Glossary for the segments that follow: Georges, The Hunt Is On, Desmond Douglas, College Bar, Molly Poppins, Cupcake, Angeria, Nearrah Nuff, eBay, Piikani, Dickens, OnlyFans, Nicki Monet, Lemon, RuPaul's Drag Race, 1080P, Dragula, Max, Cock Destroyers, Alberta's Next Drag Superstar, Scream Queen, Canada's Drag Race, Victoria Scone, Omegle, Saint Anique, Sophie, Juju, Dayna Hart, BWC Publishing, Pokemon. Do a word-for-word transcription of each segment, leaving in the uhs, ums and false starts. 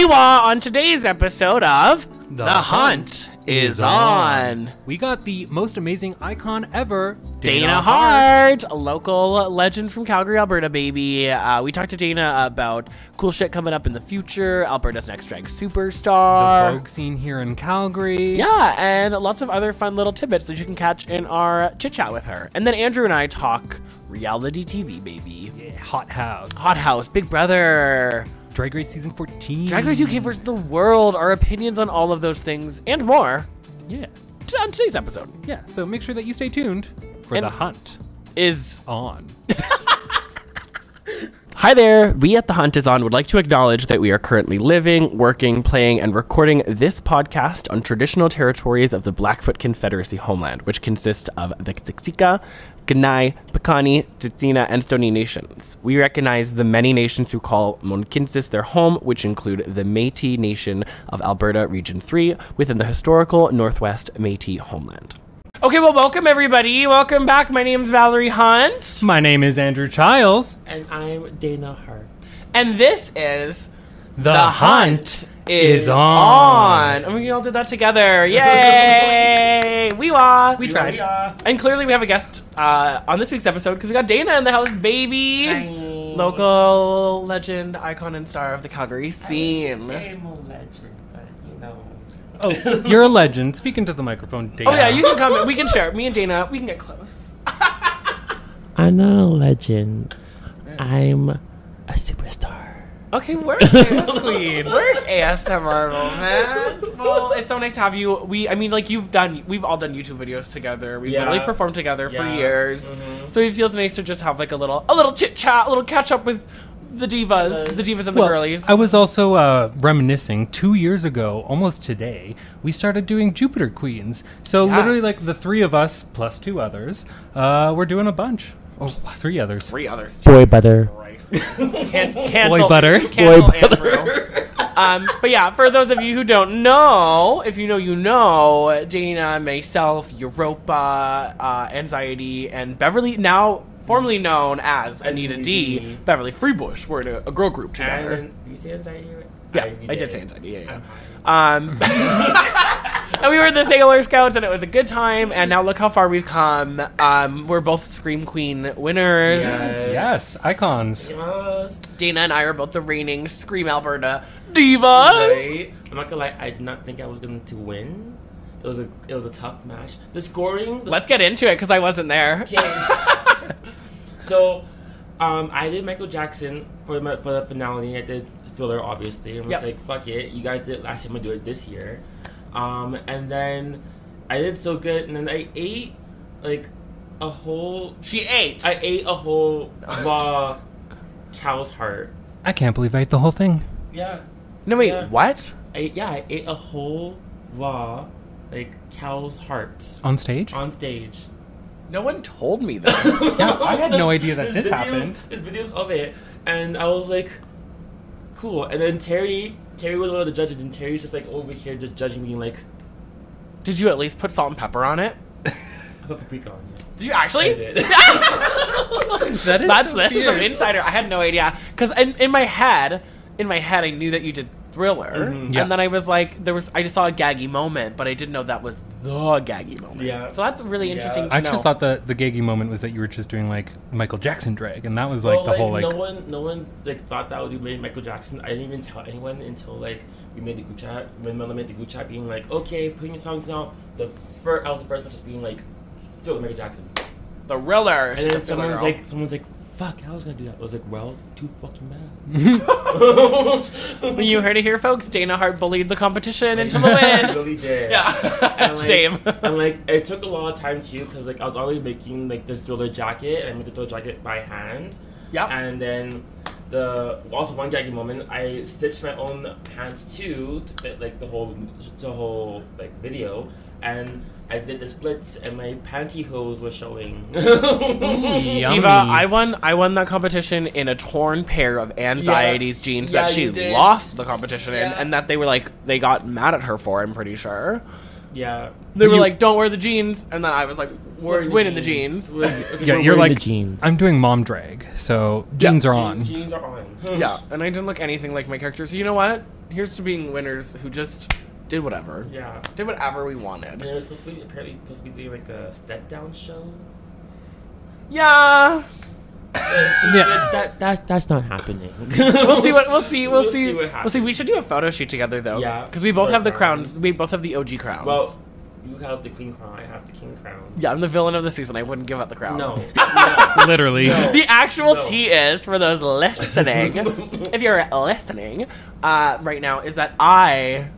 we were on today's episode of The, the Hunt, Hunt is on. on. We got the most amazing icon ever, Dayna, Dayna Hart, a local legend from Calgary, Alberta, baby. Uh, we talked to Dayna about cool shit coming up in the future, Alberta's Next Drag Superstar, the Vogue scene here in Calgary. Yeah, and lots of other fun little tidbits that you can catch in our chit chat with her. And then Andrew and I talk reality T V, baby. Yeah, Hot House. Hot House, Big Brother. Drag Race Season fourteen. Drag Race U K versus the World. Our opinions on all of those things and more. Yeah. On today's episode. Yeah. So make sure that you stay tuned for and The Hunt is on. Hi there. We at The Hunt is on would like to acknowledge that we are currently living, working, playing, and recording this podcast on traditional territories of the Blackfoot Confederacy homeland, which consists of the Siksika, Kainai, Piikani, Tsuut'ina, and Stoney Nations. We recognize the many nations who call Monakinsis their home, which include the Métis Nation of Alberta Region three within the historical Northwest Métis homeland. Okay, well, welcome everybody. Welcome back. My name is Valerie Hunt. My name is Andrew Chiles. And I'm Dayna Hart. And this is The, the Hunt, Hunt is On. on. And we all did that together. Yay! We wah. We tried. We-wah. And clearly we have a guest uh, on this week's episode because we got Dayna in the house, baby. Hi. Local legend, icon, and star of the Calgary scene. Same legend, but you know. Oh, you're a legend. Speaking to the microphone, Dayna. Oh yeah, you can comment. We can share. Me and Dayna, we can get close. I'm not a legend. I'm a superstar. Okay, where's this queen? Where's A S M R moment? Well, it's so nice to have you. We, I mean, like you've done, we've all done YouTube videos together. We've yeah. literally performed together yeah. for years. Mm-hmm. So it feels nice to just have like a little, a little chit chat, a little catch up with the divas, yes. the divas and well, the girlies. I was also uh, reminiscing two years ago, almost today, we started doing Jupiter Queens. So yes. literally, like the three of us plus two others, uh, we're doing a bunch. Oh, three others. Three others. Boy butter. Can cancel. Boy butter. Cancel Boy butter. Um, but yeah, for those of you who don't know, if you know, you know, Dayna, myself, Europa, uh, Anxiety, and Beverly, now formerly known as Anita D, D. Beverly Freebush, were in a, a girl group together. And, did you say Anxiety? Yeah, I, I did say Anxiety. Yeah, yeah. Um, and we were the Sailor Scouts, and it was a good time. And now look how far we've come. Um, we're both Scream Queen winners. Yes, yes. Icons. Yes. Dayna and I are both the reigning Scream Alberta divas. Right. I'm not gonna lie, I did not think I was going to win. It was a it was a tough match. The scoring. The Let's get into it because I wasn't there. Okay. So, um, I did Michael Jackson for the for the finale. I did filler, obviously. And I was yep. like, fuck it, you guys did it last year, I'm gonna do it this year. Um, and then I did so good, and then I ate like a whole. She ate. I ate a whole raw cow's heart. I can't believe I ate the whole thing. Yeah. No wait, yeah. what? I, yeah, I ate a whole raw like cow's heart. On stage. On stage. No one told me that. Yeah, I had no idea that this videos, happened. There's videos of it, and I was like, cool. And then Terry. Terry was one of the judges, and Terry's just like over here just judging me like... Did you at least put salt and pepper on it? I put paprika on it. Did you actually? I did. that is That's, so This fierce. Is an insider. I had no idea. Because in, in my head, in my head, I knew that you did Thriller. Mm-hmm, yeah. And then I was like, there was, I just saw a gaggy moment, but I didn't know that was the gaggy moment. Yeah. So that's really yeah. interesting to I know. I just thought the, the gaggy moment was that you were just doing like Michael Jackson drag, and that was like well, the like, whole like... No one, no one like thought that was you made Michael Jackson. I didn't even tell anyone until like we made the group chat, when Mela made the group chat being like, okay, putting your songs out. The first, I was the first one just being like, feel the Michael Jackson. The Riller. And then someone's like, someone's like, fuck, I was gonna do that. I was like, well, too fucking mad. When you heard it here, folks, Dayna Hart bullied the competition into the win. Really did. Yeah. And like, same. And like, it took a lot of time too, because like I was already making like the thriller jacket, and I made the thriller jacket by hand. Yeah. And then the also one gaggy moment, I stitched my own pants too to fit like the whole the whole like video, and I did the splits, and my pantyhose were showing. mm, Diva, I won. I won that competition in a torn pair of Anxiety's yeah. jeans yeah, that she lost the competition yeah. in, and that they were like they got mad at her for. I'm pretty sure. Yeah. They were you, like, don't wear the jeans. And then I was like, we're winning the jeans. The jeans. Yeah, you're like, the jeans. I'm doing mom drag, so jeans yeah. are on. Jeans are on. Yeah, and I didn't look anything like my character. So you know what? Here's to being winners who just did whatever. Yeah. Did whatever we wanted. And it was supposed to be, apparently supposed to be doing like a step-down show. Yeah. Yeah, that that's that's not happening. We'll see what we'll see. We'll, we'll see. see what happens. We'll see. We should do a photo shoot together though. Yeah, because we both have the crowns. crowns. We both have the O G crowns. Well, you have the queen crown. I have the king crown. Yeah, I'm the villain of the season. I wouldn't give up the crown. No, no. Literally. No. The actual no. T is for those listening. If you're listening, uh, right now is that I.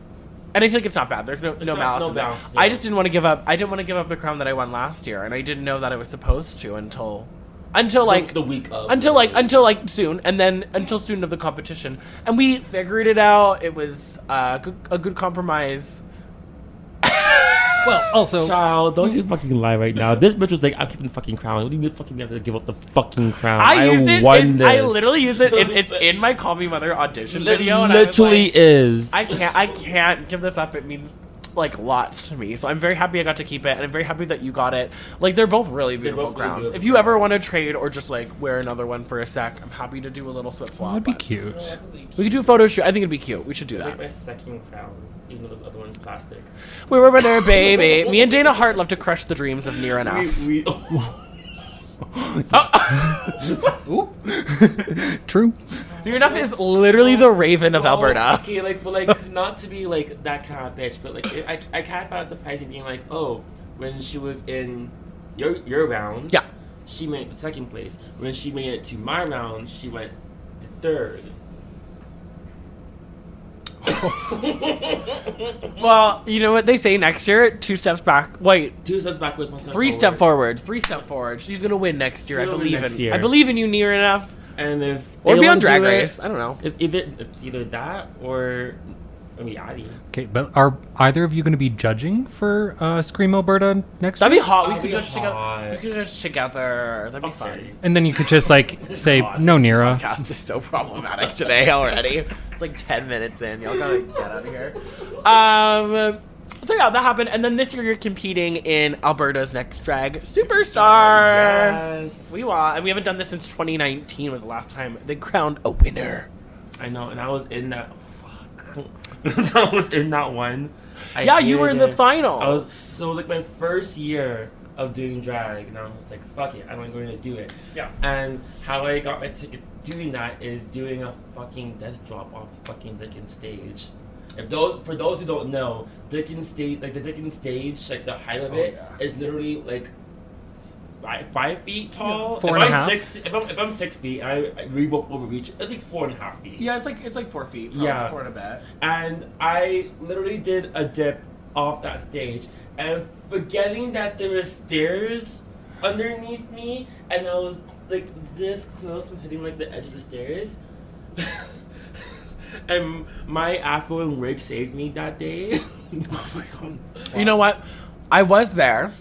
And I feel like it's not bad. There's no, no malice no in this. Yeah. I just didn't want to give up. I didn't want to give up the crown that I won last year, and I didn't know that I was supposed to until. Until like the, the week of until like until like soon and then until soon of the competition, and we figured it out. It was uh, good, a good compromise. Well, also, child, don't you fucking lie right now. This bitch was like, "I'm keeping the fucking crown." What do you mean, fucking have to give up the fucking crown? I, I used it. Won in, this. I literally used it. In, it's in my Call Me Mother audition L video. And literally I like, is. I can't. I can't give this up. It means. Like lots to me, so I'm very happy I got to keep it, and I'm very happy that you got it. Like they're both really beautiful both crowns. Really beautiful if you crowns. Ever want to trade or just like wear another one for a sec, I'm happy to do a little swip flop. That'd be cute. Yeah, that'd be cute. We could do a photo shoot. I think it'd be cute. We should do it's that. Like my second crown, even though the other one's plastic. We were there, baby. Me and Dayna Hart love to crush the dreams of Nearrah Nuff. We, we, oh. Oh. True. Nearrah Nuff is literally the Raven of oh, Alberta. Okay, like, but like, not to be like that kind of bitch, but like, it, I, I kind of found it surprising being like, oh, when she was in your your round, yeah, she made it to second place. When she made it to my round, she went to third. Well, you know what they say next year? Two steps back. Wait. Two steps backwards. One step Three forward. step forward. Three step forward. She's gonna win next year. She's I believe in. Year. I believe in you, Nearrah Nuff. And if or be on Drag Race, it, I don't know. It's either it's either that or I mean, Anxiety. Okay, but are either of you going to be judging for uh, Scream Alberta next? That'd year? Be hot. We could judge together. We could judge together. That'd be oh, fun. And then you could just like say God, no, Nearrah. This podcast is so problematic today already. It's like ten minutes in. Y'all gotta like, get out of here. Um. So yeah, that happened. And then this year you're competing in Alberta's Next Drag Superstar. Yes. We are. And we haven't done this since twenty nineteen was the last time they crowned a winner. I know. And I was in that. Fuck. I was in that one. I yeah, you were in it. the final. I was, so it was like my first year of doing drag. And I was like, fuck it. I'm going to do it. Yeah. And how I got my ticket doing that is doing a fucking death drop off the fucking Dickens stage. If those for those who don't know, Dickens stage like the Dickens stage, like the height of oh, it yeah. is literally like five, five feet tall. Four if and I'm a half. Six, if I'm if I'm six feet, and I, I rebook overreach. It's like four and a half feet. Yeah, it's like it's like four feet. Probably, yeah, four and a bit. And I literally did a dip off that stage, and forgetting that there were stairs underneath me, and I was like this close from hitting like the edge of the stairs. And my afro and wig saved me that day. Oh my God. Wow. You know what? I was there.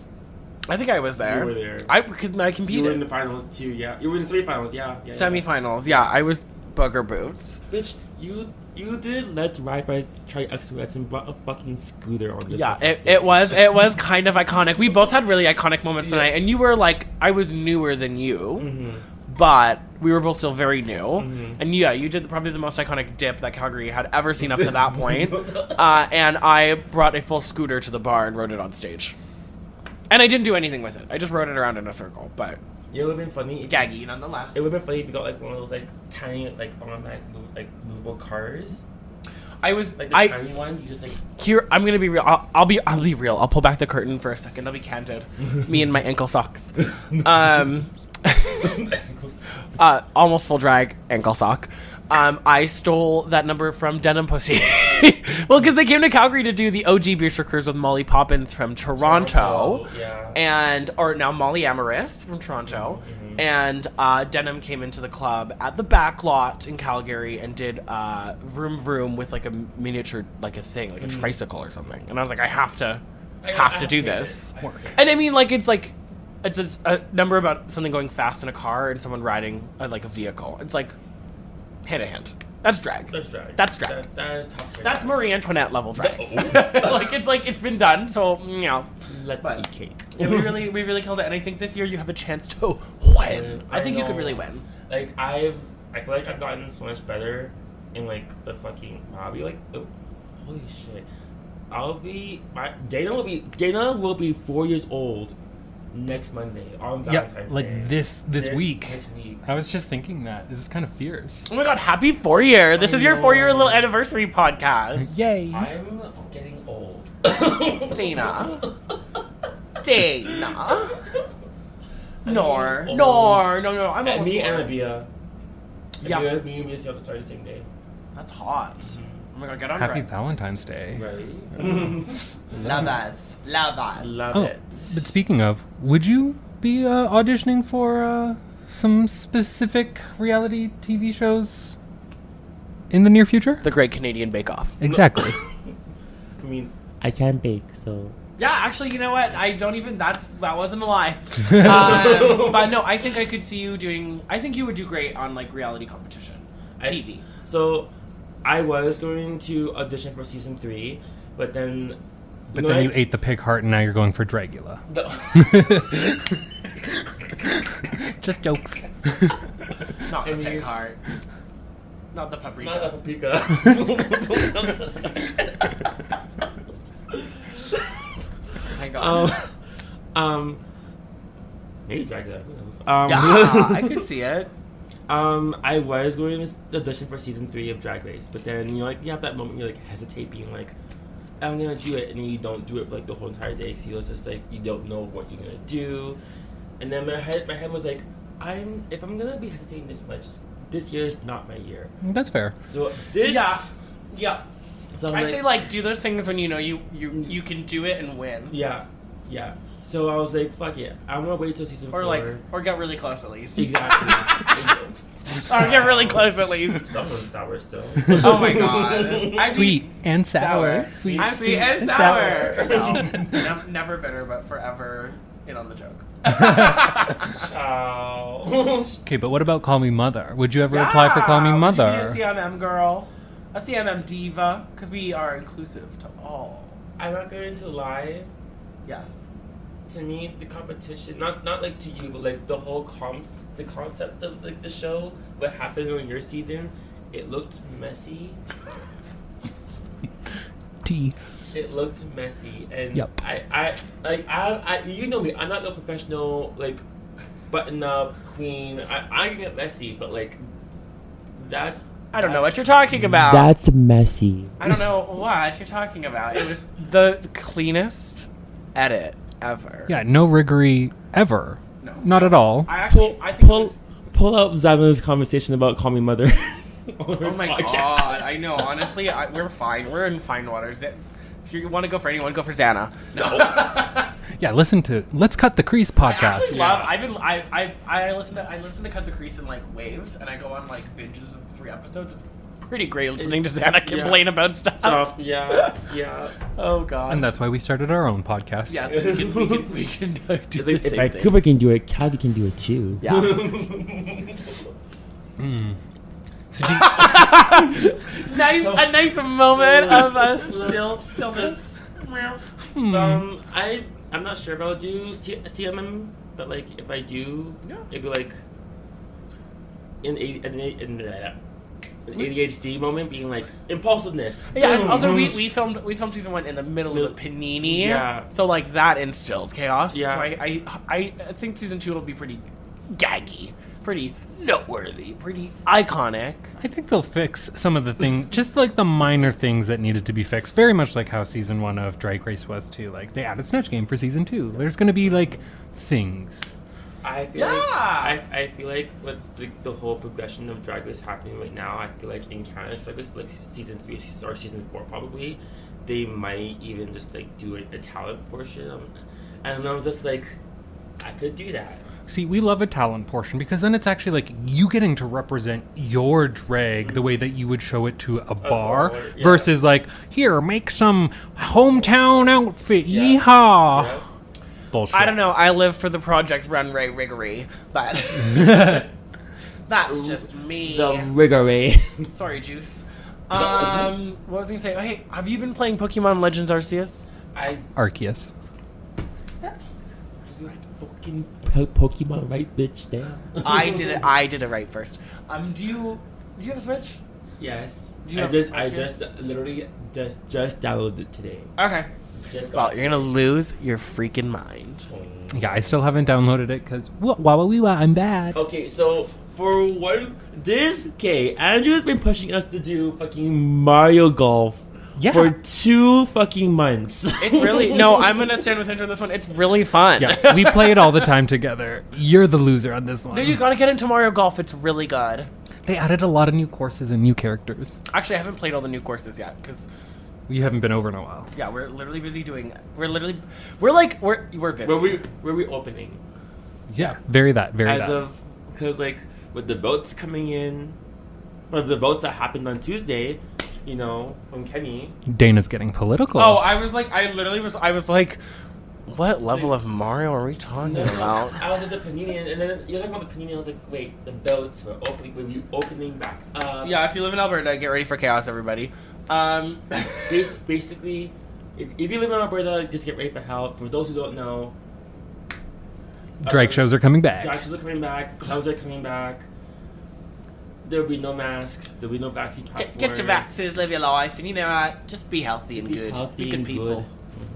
I think I was there. You were there. I because I competed. You were in the finals too. Yeah, you were in the semifinals. Yeah. yeah semifinals. Yeah. yeah, I was bugger boots. Bitch, you you did Let's Ride by Try X O X and brought a fucking scooter on the. Yeah, it, it was it was kind of iconic. We both had really iconic moments yeah. tonight, and you were like, I was newer than you. Mm-hmm. But we were both still very new. Mm-hmm. And yeah, you did the, probably the most iconic dip that Calgary had ever seen up to that point. Uh, and I brought a full scooter to the bar and rode it on stage. And I didn't do anything with it. I just rode it around in a circle, but... It would have been funny. Gaggy, nonetheless. It would have been funny if you got like one of those like tiny, like, automatic, like, movable cars. I was... Like the I, tiny ones, you just like... Here, I'm gonna be real. I'll, I'll be I'll be real. I'll pull back the curtain for a second. I'll be candid. Me and my ankle socks. Um... uh, almost full drag ankle sock. Um, I stole that number from Denim Pussy. Well, because they came to Calgary to do the O G Booster Cruise with Molly Poppins from Toronto, Toronto yeah. and or now Molly Amaris from Toronto, mm-hmm. and uh, Denim came into the club at the back lot in Calgary and did uh, Vroom Vroom with like a miniature, like a thing, like mm-hmm. a tricycle or something. And I was like, I have to, I, have, I have to do to this. this. And I mean, like it's like. It's a, a number about something going fast in a car and someone riding a, like a vehicle. It's like hand to hand. That's drag. That's drag. That's drag. That, that is top tier. That's Marie Antoinette level drag. It's like it's like it's been done. So you know, let's but, eat cake. Yeah, we really we really killed it, and I think this year you have a chance to win. I, I think know. you could really win. Like I've, I feel like I've gotten so much better in like the fucking hobby. Like, oh, holy shit, I'll be my Dayna will be Dayna will be four years old next Monday on Valentine's yep, like Day. Like this, this this week. This week. I was just thinking that. This is kind of fierce. Oh my god, happy four year. This I is know. your four year little anniversary podcast. Yay. I'm getting old. Dayna. Dayna. Nor. Nor. No, no, no. I'm almost Me four. and Abia. Yeah. Abia, me and Abia still have to start the same day. That's hot. Mm-hmm. Oh my god, get on Happy drag. Valentine's Day. Right. Love us. Love us. Love oh, it. But speaking of, would you be uh, auditioning for uh, some specific reality T V shows in the near future? The Great Canadian Bake Off. Exactly. I mean, I can bake, so... Yeah, actually, you know what? I don't even... That's That wasn't a lie. um, but no, I think I could see you doing... I think you would do great on, like, reality competition. I, T V. So... I was going to audition for season three, but then... But then I, you ate the pig heart and now you're going for Dragula. No. Just jokes. Not the I mean, pig heart. Not the paprika. Not the paprika. Oh my god. Um, um, maybe Dragula. Um, yeah, I could see it. Um, I was going to audition for season three of Drag Race, but then you like you have that moment you like hesitate, being like, "I'm gonna do it," and then you don't do it for like the whole entire day because you was just like you don't know what you're gonna do. And then my head, my head was like, "I'm if I'm gonna be hesitating this much, this year is not my year." That's fair. So this, yeah, yeah. So I'm I like, say like do those things when you know you you you can do it and win. Yeah, yeah. So I was like, "Fuck it, I'm gonna wait till season or four." Or like, or get really close at least. Exactly. Or get really close at least. That was sour still. Oh my god. Sweet and sour. Sweet. I'm sweet and sour. Sweet and sour. No, never bitter, but forever in on the joke. Oh. Okay, but what about Call Me Mother? Would you ever yeah, apply for Call Me Mother? Would you be a C M M girl, a C M M diva, because we are inclusive to all. I'm not going to lie. Yes. To me, the competition, not not like to you, but like the whole comps, the concept of like the show, what happened on your season, it looked messy. T. It looked messy, and yep. I, I, like I, I, you know me, I'm not a professional like button up queen. I, I can get messy, but like that's. I don't know what you're talking about. That's messy. I don't know what you're talking about. It was the cleanest edit. Ever. Yeah, no riggery ever. No. Not at all. I actually, I think pull, pull up Zyla's conversation about Call Me Mother. Oh my podcast. god, I know. Honestly, I, we're fine. We're in fine waters. If you want to go for anyone, go for Xana. No. Yeah, listen to Let's Cut the Crease podcast. I actually love, yeah. I've been, I, I, I, listen to, I listen to Cut the Crease in like waves, and I go on like binges of three episodes. It's pretty great listening to Xana complain yeah. about stuff. Oh, yeah, yeah. Oh, God. And that's why we started our own podcast. Yes, yeah, so we, we can, we can do like, the if same I, thing. If Vancouver can do it, Calgary can do it, too. Yeah. mm. so you, nice, so, a nice moment of us still, stillness. Hmm. Um, I, I'm not sure if I'll do C M M, but, like, if I do, yeah. it'd be, like, in in, in, in that. An A D H D moment being like impulsiveness. Yeah, and also we, we filmed we filmed season one in the middle Mil of the panini. Yeah. So like that instills chaos. Yeah. So I I, I think season two will be pretty gaggy, pretty noteworthy, pretty iconic. I think they'll fix some of the things, just like the minor things that needed to be fixed. Very much like how season one of Drag Race was too. Like they added Snatch Game for season two. There's gonna be like things. I feel yeah. like I, I feel like with like, the whole progression of Drag Race happening right now, I feel like in Canada, Drag Race, like season three or season four probably, they might even just like do like, a talent portion. Of, and I'm just like, I could do that. See, we love a talent portion because then it's actually like you getting to represent your drag mm-hmm. the way that you would show it to a, a bar, bar yeah. versus like here make some hometown outfit. Yeah. Yeehaw. Yeah. Bullshit. I don't know. I live for the project Runway Riggery, but That's Ooh, just me. The riggery. Sorry, Juice. Um, what was I going to say? Oh, hey, have you been playing Pokemon Legends Arceus? I Arceus. You fucking Pokemon right, bitch. Down. I did it. I did it right first. Um, do you do you have a Switch? Yes. Do you I just Arceus? I just literally just just downloaded it today. Okay. Just well, you're gonna lose your freaking mind. Yeah, I still haven't downloaded it because wah wah wah wah. I'm bad. Okay, so. For one, this, okay, Andrew's been pushing us to do fucking Mario Golf yeah. for two fucking months. It's really, no, I'm going to stand with Andrew on this one. It's really fun. Yeah, we play it all the time together. You're the loser on this one. No, you got to get into Mario Golf. It's really good. They added a lot of new courses and new characters. Actually, I haven't played all the new courses yet because... You haven't been over in a while. Yeah, we're literally busy doing, we're literally, we're like, we're, we're busy. Were we, were we opening? Yeah, very that, very As that. As of, because like... With the votes coming in, with the votes that happened on Tuesday, you know, from Kenny. Dayna's getting political. Oh, I was like, I literally was, I was like, what level of Mario are we talking no, about? I was at the Panini, and then you're talking about the Panini, and I was like, wait, the votes were opening, were you opening back up? Yeah, if you live in Alberta, get ready for chaos, everybody. Um, Basically, if, if you live in Alberta, just get ready for hell. For those who don't know, drag um, shows are coming back. Drag shows are coming back. Clubs are coming back. There'll be no masks. There'll be no vaccine passports. Get, get your vaccines, live your life, and you know what? Just be healthy just and be good. Healthy good and people.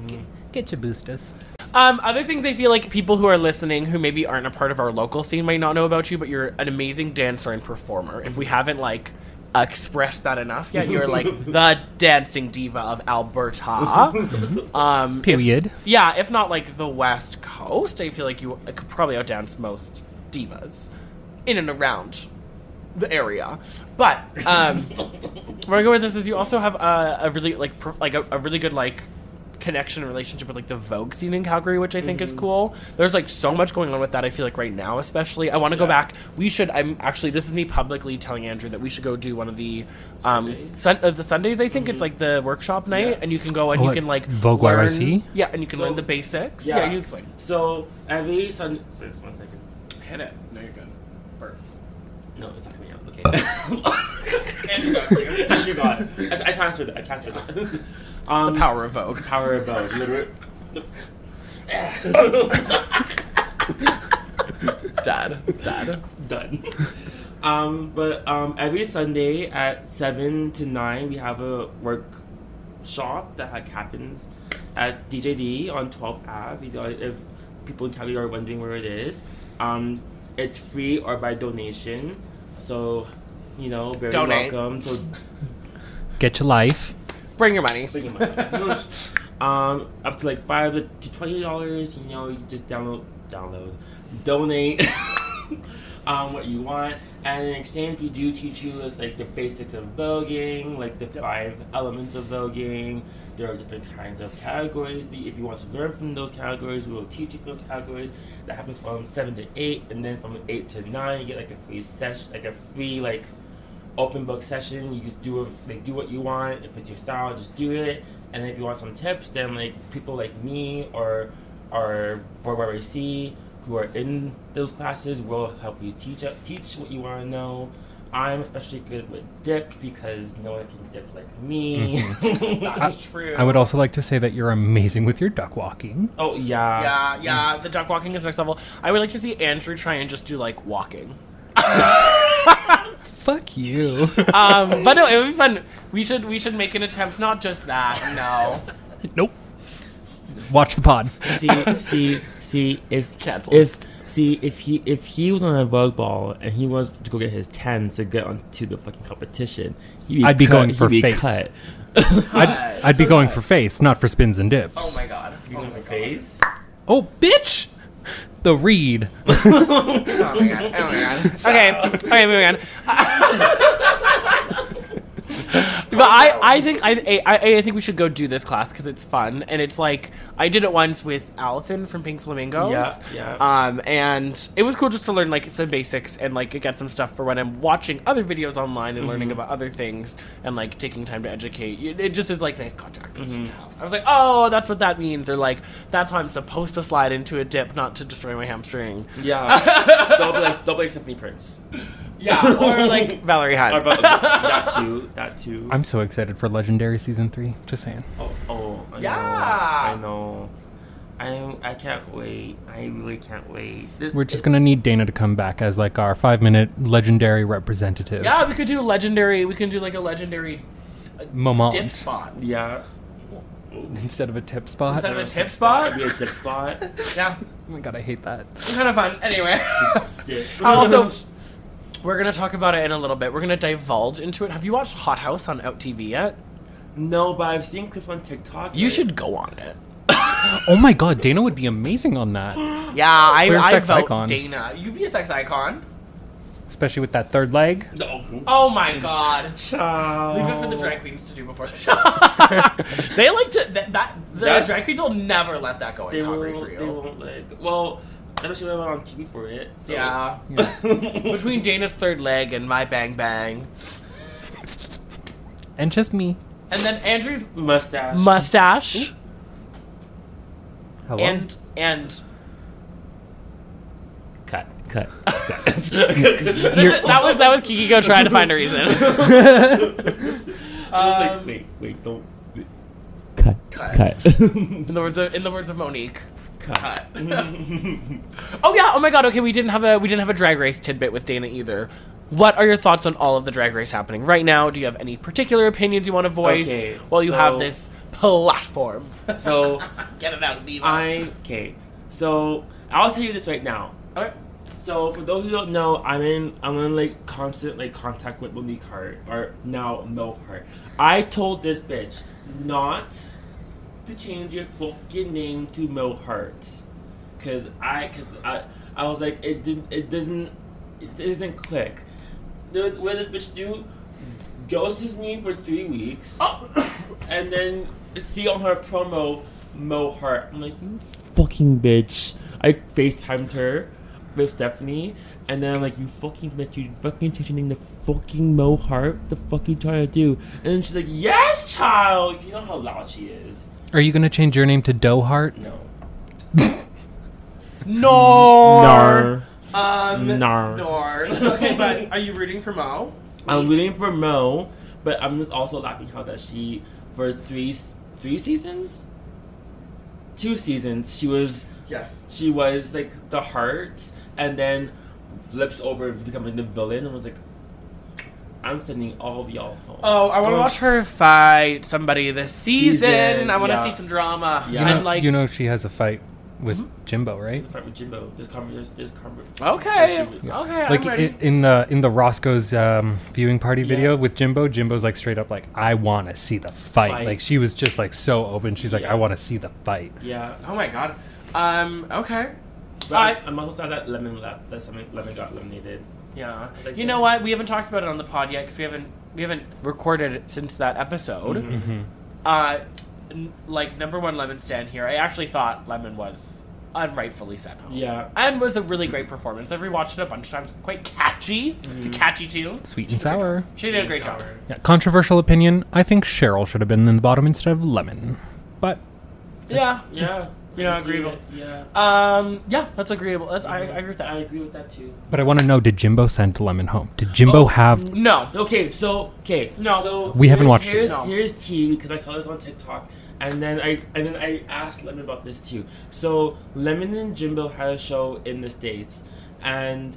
Good. Mm-hmm. Get your boosters. Um, other things I feel like people who are listening who maybe aren't a part of our local scene might not know about you, but you're an amazing dancer and performer. If we haven't, like... express that enough yet. You're like the dancing diva of Alberta. Um, Period. If, yeah, if not like the West Coast, I feel like you could probably outdance most divas in and around the area. But um, where I go with this is you also have a, a really like pr like a, a really good like connection and relationship with like the Vogue scene in Calgary, which I think mm-hmm. is cool. There's like so much going on with that. I feel like right now, especially, I want to yeah. go back. We should. I'm actually. This is me publicly telling Andrew that we should go do one of the um sun, of the Sundays. I think mm-hmm. it's like the workshop night, yeah. and you can go and oh, you can like Vogue Y Y C. Yeah, and you can so, learn the basics. Yeah. yeah, you explain. So every Sunday. One second. Hit it. No, you're good. Burp. No, it's not coming out. Okay. Andrew got it. Andrew got it. I, I transferred it. I transferred it. Um, the power of Vogue. Power of Vogue. Literally. Dad. Dad. Done. Um, but um, every Sunday at seven to nine, we have a workshop that like, happens at D J D on twelfth Avenue. If people in Calgary are wondering where it is, um, it's free or by donation. So, you know, very Donate. welcome. So, get your life. Bring your money. Bring your money. um, up to like five to twenty dollars. You know, you just download, download, donate um, what you want, and in exchange, we do teach you this, like the basics of voguing, like the five elements of voguing. There are different kinds of categories. If you want to learn from those categories, we will teach you from those categories. That happens from seven to eight, and then from eight to nine, you get like a free session, like a free like. open book session. You just do a, like do what you want. If it's your style, just do it. And if you want some tips, then like people like me or or four Y Y C who are in those classes will help you teach teach what you want to know. I'm especially good with dip because no one can dip like me. Mm-hmm. That's true. I would also like to say that you're amazing with your duck walking. Oh yeah, yeah, yeah. Mm-hmm. The duck walking is next level. I would like to see Andrew try and just do like walking. Fuck you. Um, but no, it would be fun. We should we should make an attempt, not just that. No. Nope. Watch the pod. See, see, see if Cancel. if see if he if he was on a Vogue ball and he wants to go get his ten to get onto the fucking competition, he'd be I'd be cut, going for be face. Cut. I'd, I'd be going for face, not for spins and dips. Oh my god. You oh my face. God. Oh bitch. The read. Oh my god! Oh my god! Okay, okay, moving on. But I, I think I, I, I think we should go do this class because it's fun and it's like I did it once with Allison from Pink Flamingos. Yeah, yeah. Um, and it was cool just to learn like some basics and like get some stuff for when I'm watching other videos online and mm-hmm. learning about other things and like taking time to educate. It, it just is like nice contacts mm-hmm. to have. I was like, oh, that's what that means, or like that's how I'm supposed to slide into a dip, not to destroy my hamstring. Yeah. Double X, double X Tiffany Prince. Yeah, or like Valerie Hunt. That too, that too. I'm so excited for Legendary Season three, just saying. Oh, oh I yeah. Know, I know. I I can't wait. I really can't wait. This, We're just going to need Dayna to come back as like our five-minute Legendary representative. Yeah, we could do Legendary. We can do like a Legendary a moment. Dip spot. Yeah. Instead of a tip spot? Instead of a tip spot? It'd be a dip spot. Yeah. Oh my god, I hate that. It's kind of fun. Anyway. Also, we're going to talk about it in a little bit. We're going to divulge into it. Have you watched Hot House on Out T V yet? No, but I've seen clips on TikTok. You right? should go on it. Oh my god, Dayna would be amazing on that. Yeah, I, I sex vote icon. Dayna. You'd be a sex icon. Especially with that third leg. No. Oh my god. Child. Leave it for the drag queens to do before the show. They like to. Th that The drag queens will never let that go in Calgary for you. They won't let it go. Well, I'm sure I went on T V for it. So. Yeah. yeah. Between Dayna's third leg and my bang bang. And just me. And then Andrew's mustache. Mustache. Ooh. Hello. And. And. Cut. Cut. Cut. that was that was Kikiko trying to find a reason. I was um, like, wait, wait, don't. Wait. Cut. Cut. Cut. In the words of in the words of Monique. Cut. Cut. Oh yeah. Oh my god. Okay, we didn't have a we didn't have a drag race tidbit with Dayna either. What are your thoughts on all of the drag race happening right now? Do you have any particular opinions you want to voice okay, while you so, have this platform? So get it out, Diva. I okay. So I'll tell you this right now. Okay. So for those who don't know, I'm in I'm in like constant like contact with Monique Hart or now Mo Heart. I told this bitch not to change your fucking name to Mo Heart, cause I cause I I was like it didn't it doesn't it doesn't click. What did this bitch do? Ghosted me for three weeks, oh. and then see on her promo Mo Heart. I'm like, you fucking bitch. I FaceTimed her with Stephanie, and then I'm like, you fucking bitch, you fucking changing the fucking Mo Heart. The fuck you trying to do? And then she's like, yes, child. You know how loud she is. Are you gonna change your name to Doe Heart? No. Nor. Nor. Um. Nor. Nor. Okay, but are you rooting for Mo? I'm rooting for Mo, but I'm just also laughing how that she for three three seasons, two seasons she was. Yes. She was, like, the heart, and then flips over becoming the villain and was like, I'm sending all of y'all home. Oh, I want to watch her fight somebody this season. season. I want to yeah. see some drama. Yeah. You, know, like, you know she has a fight with mm-hmm. Jimbo, right? She has a fight with Jimbo. This conversation. This okay. With, yeah. Okay, like, I'm ready. It, in, uh, in the Roscoe's um, viewing party video yeah. with Jimbo, Jimbo's, like, straight up, like, I want to see the fight. fight. Like, she was just, like, so open. She's like, yeah. I want to see the fight. Yeah. Oh, my God. Um, okay. But I, I'm also sad that Lemon left. That Lemon got eliminated. Yeah. Like, you know what? We haven't talked about it on the pod yet because we haven't we haven't recorded it since that episode. Mm-hmm. Uh, n like number one, Lemon stand here. I actually thought Lemon was unrightfully sent home. Yeah. And was a really great performance. I've rewatched it a bunch of times. It's quite catchy. Mm-hmm. It's a catchy tune. Sweet and sour. She did a great job. Yeah. Controversial opinion. I think Cheryl should have been in the bottom instead of Lemon. But. Yeah. Yeah. Yeah, agreeable. Yeah. Um, yeah, that's agreeable. That's I, I agree with that. I agree with that too. But I want to know: did Jimbo send Lemon home? Did Jimbo oh, have? No. Okay. So okay. No. So we haven't watched here's, it. No. Here's tea because I saw this on TikTok, and then I and then I asked Lemon about this too. So Lemon and Jimbo had a show in the States, and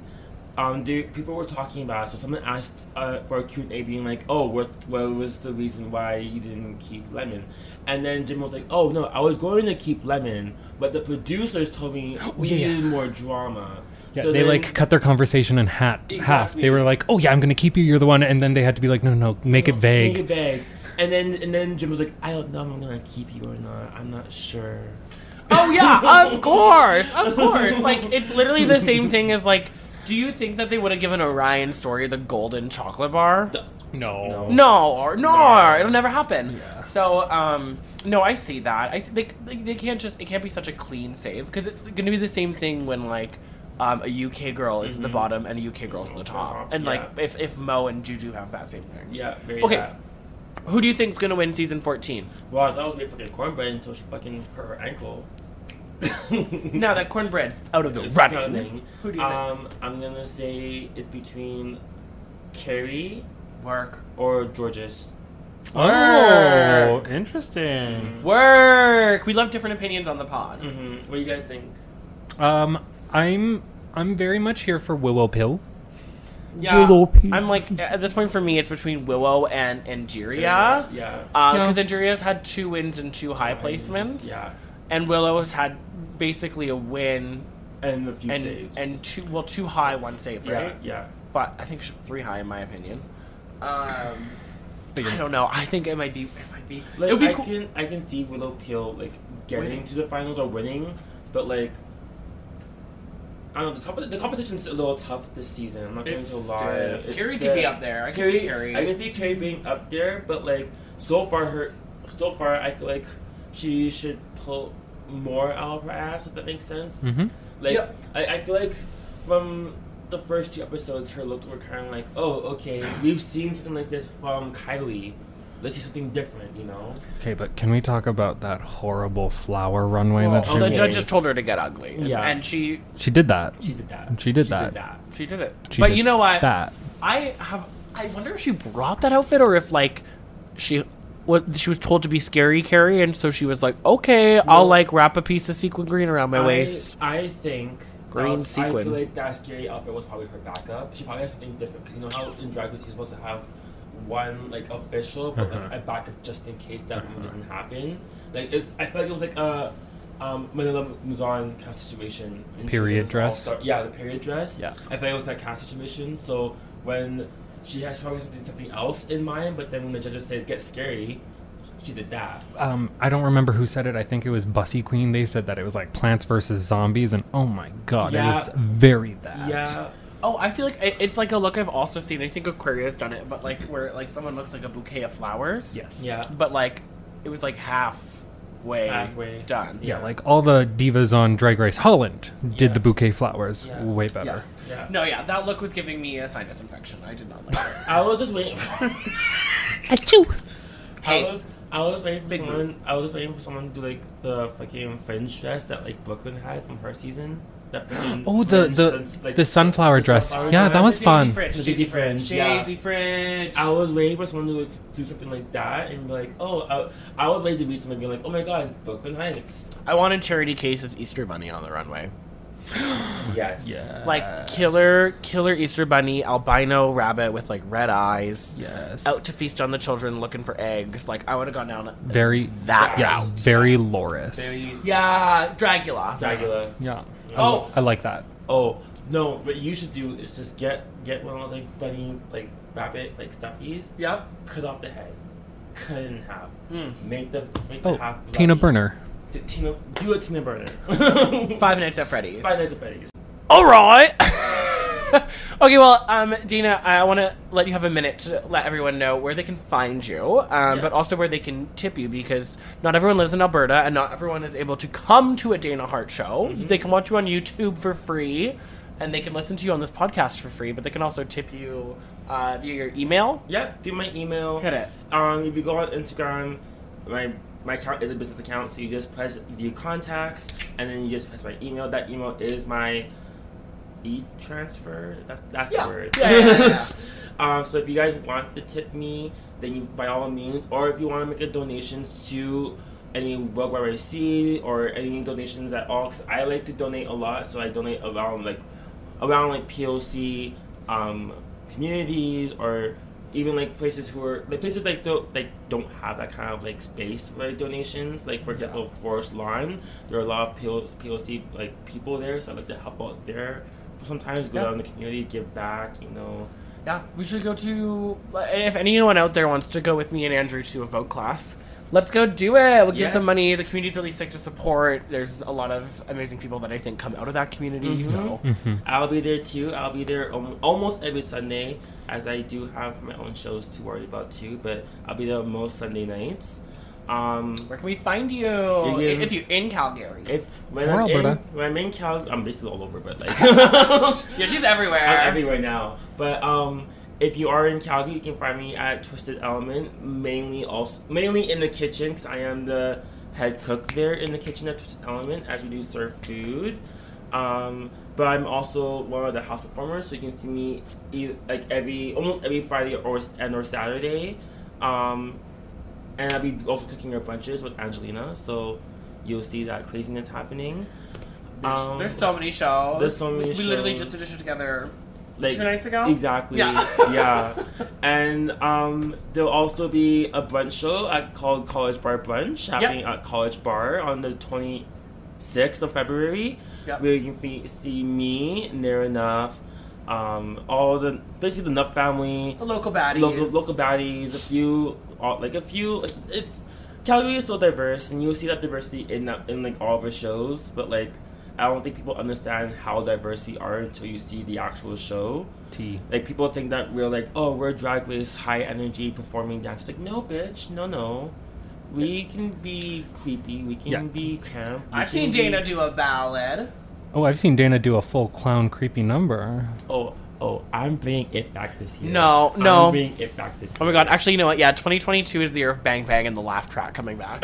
um, they, people were talking about it. So someone asked uh, for a Q and A, being like, "Oh, what what was the reason why you didn't keep Lemon?" And then Jimbo was like, "Oh no, I was going to keep Lemon, but the producers told me we yeah. needed more drama." Yeah, so they then, like cut their conversation in hat, exactly. half. They were like, "Oh yeah, I'm going to keep you. You're the one." And then they had to be like, "No, no, make no, it vague." Make it vague. And then and then Jimbo was like, "I don't know if I'm going to keep you or not. I'm not sure." Oh yeah, of course, of course. Like it's literally the same thing as like. Do you think that they would have given Orion's story the golden chocolate bar? The, no. no. No. or No. no. It'll never happen. Yeah. So, um, no, I see that. I see, they, they, they can't just, it can't be such a clean save because it's going to be the same thing when, like, um, a U K girl is mm-hmm. in the bottom and a U K girl is in the top. And, yeah. like, if, if Mo and Juju have that same thing. Yeah, very Okay. Bad. Who do you think's going to win season fourteen? Well, I thought it was going to be fucking Cornbread until she fucking hurt her ankle. Now that Cornbread's out of the running, who do you um, think? I'm gonna say it's between Carrie. Work. Or Georges. Work. Oh, interesting. Mm-hmm. Work. We love different opinions on the pod. Mm-hmm. What do you guys think? Um, I'm I'm very much here for Willow Pill. Yeah, Willow Pill. I'm like at this point for me, it's between Willow and Angeria. Yeah, because um, yeah. Angeria's had two wins and two high oh, placements. Yeah, and Willow's had basically a win and a few and, saves and two well two high one save right yeah, yeah. But I think three high in my opinion. Um. I don't know. I think it might be. It might be. Like, be I cool. can. I can see Willow Pill like getting winning. to the finals or winning, but like, I don't know. The, top of the, the competition's a little tough this season. I'm not going to lie. Carrie could be up there. I Carrie, can see Carrie. I can see Carrie being up there, but like so far, her so far, I feel like she should pull more out of her ass. If that makes sense. Mm-hmm. Like yep. I, I feel like from. the first two episodes, her looks were kind of like, oh, okay, we've seen something like this from Kylie. Let's see something different, you know? Okay, but can we talk about that horrible flower runway oh, that she Oh, the was? judges told her to get ugly. Yeah. And she... She did that. She did that. She did she that. Did that. She did it. She but did you know what? That. I have... I wonder if she brought that outfit or if, like, she... What, she was told to be scary Carrie, and so she was like, okay, well, I'll, like, wrap a piece of sequin green around my I, waist. I think... Green was, sequin. I feel like that scary outfit was probably her backup. She probably has something different because you know how in drag race you're supposed to have one like official, but uh-huh. like a backup just in case that uh-huh. one doesn't happen. Like it's, I feel like it was like a um, Manila Luzon kind of situation. Period dress. Yeah, the period dress. Yeah. I feel like it was that kind of situation. So when she has probably something something else in mind, but then when the judges said get scary. She did that. Um, I don't remember who said it. I think it was Bussy Queen. They said that it was like Plants versus Zombies, and oh my god, yeah. it was very that. Yeah. Oh, I feel like it, it's like a look I've also seen. I think Aquaria's done it, but like where like someone looks like a bouquet of flowers. Yes. Yeah. But like it was like halfway, halfway. done. Yeah. yeah. Like all the divas on Drag Race Holland did yeah. the bouquet flowers yeah. way better. Yes. Yeah. No, yeah, that look was giving me a sinus infection. I did not like it. I was just waiting. Achoo. Hey. I was. I was waiting for Big someone. Move. I was waiting for someone to do like the fucking fringe dress that like Brooklyn had from her season. That fucking oh the fringe, the, since, like, the sunflower the dress. Sunflower yeah, dress. That was Daisy fun. Fringe. The Daisy fringe. Daisy yeah. fringe. I was waiting for someone to like, do something like that and be like, oh, I, I would wait to read something and be like, oh my god, Brooklyn Heights. I wanted Charity Case's Easter Bunny on the runway. yes. yes. Like killer, killer Easter Bunny, albino rabbit with like red eyes. Yes. Out to feast on the children, looking for eggs. Like I would have gone down very that yes, route. Very Loris. Very, yeah, Dracula. Dracula. Yeah. yeah. Oh, I like that. Oh no! What you should do is just get get one of those like bunny like rabbit like stuffies. Yep. Cut off the head. Cut it in half. Mm. Make the make oh, the half. Bloody. Tina Burner. Tina, do a Tina Burner. Five Nights at Freddy's. Five Nights at Freddy's. All right. Okay, well, um, Dayna, I want to let you have a minute to let everyone know where they can find you, um, yes. but also where they can tip you, because not everyone lives in Alberta, and not everyone is able to come to a Dayna Hart show. Mm-hmm. They can watch you on YouTube for free, and they can listen to you on this podcast for free, but they can also tip you uh, via your email. Yep, through my email. Hit it. Um, if you go on Instagram, my... My account is a business account, so you just press view contacts, and then you just press my email. That email is my e-transfer. That's that's yeah. the word. Yeah, yeah, yeah. um, so if you guys want to tip me, then you by all means, or if you want to make a donation to any World Wide C or any donations at all, because I like to donate a lot. So I donate around like around like P O C um, communities or. Even like places who are like places like don't like don't have that kind of like space for like, donations. Like for example, yeah. Forest Lawn, there are a lot of P O C like people there, so I like to help out there. Sometimes go yeah. out in the community, give back, you know. Yeah, we should go to. If anyone out there wants to go with me and Andrew to a vote class, let's go do it. We'll give yes. some money. The community's really sick to support. There's a lot of amazing people that I think come out of that community. Mm-hmm. So mm-hmm. I'll be there too. I'll be there almost every Sunday. As I do have my own shows to worry about too, but I'll be there most Sunday nights. Um, Where can we find you? If, if you're in Calgary. If when or I'm Alberta. In, when I'm in Calgary, I'm basically all over, but like yeah, she's everywhere. I'm everywhere now. But um, if you are in Calgary, you can find me at Twisted Element, mainly also mainly in the kitchen, because I am the head cook there in the kitchen at Twisted Element, as we do serve food. Um, but I'm also one of the house performers, so you can see me either, like every almost every Friday or and or Saturday. Um, and I'll be also cooking our brunches with Angelina, so you'll see that craziness happening. Um, there's so many shows. There's so many we shows. We literally just did a show together like, two nights ago. Exactly. Yeah. yeah. And um, there'll also be a brunch show at, called College Bar Brunch happening yep. at College Bar on the twenty-sixth of February. Yep. Where you can see me, Nearrah Nuff, um, all the basically the Nuff family, the local baddies, local, local baddies, a few all, like a few. Like, it's Calgary is so diverse, and you'll see that diversity in that, in like all of our shows, but like. I don't think people understand how diverse we are until you see the actual show. T. Like, people think that we're like, oh, we're Drag Race, high energy, performing dance. Like, no, bitch. No, no. We can be creepy. We can yeah. be camp. We I've seen Dayna be... do a ballad. Oh, I've seen Dayna do a full clown creepy number. Oh, oh, I'm bringing it back this year. No, no. I'm bringing it back this year. Oh, my God. Actually, you know what? Yeah, twenty twenty-two is the year of Bang Bang and the laugh track coming back.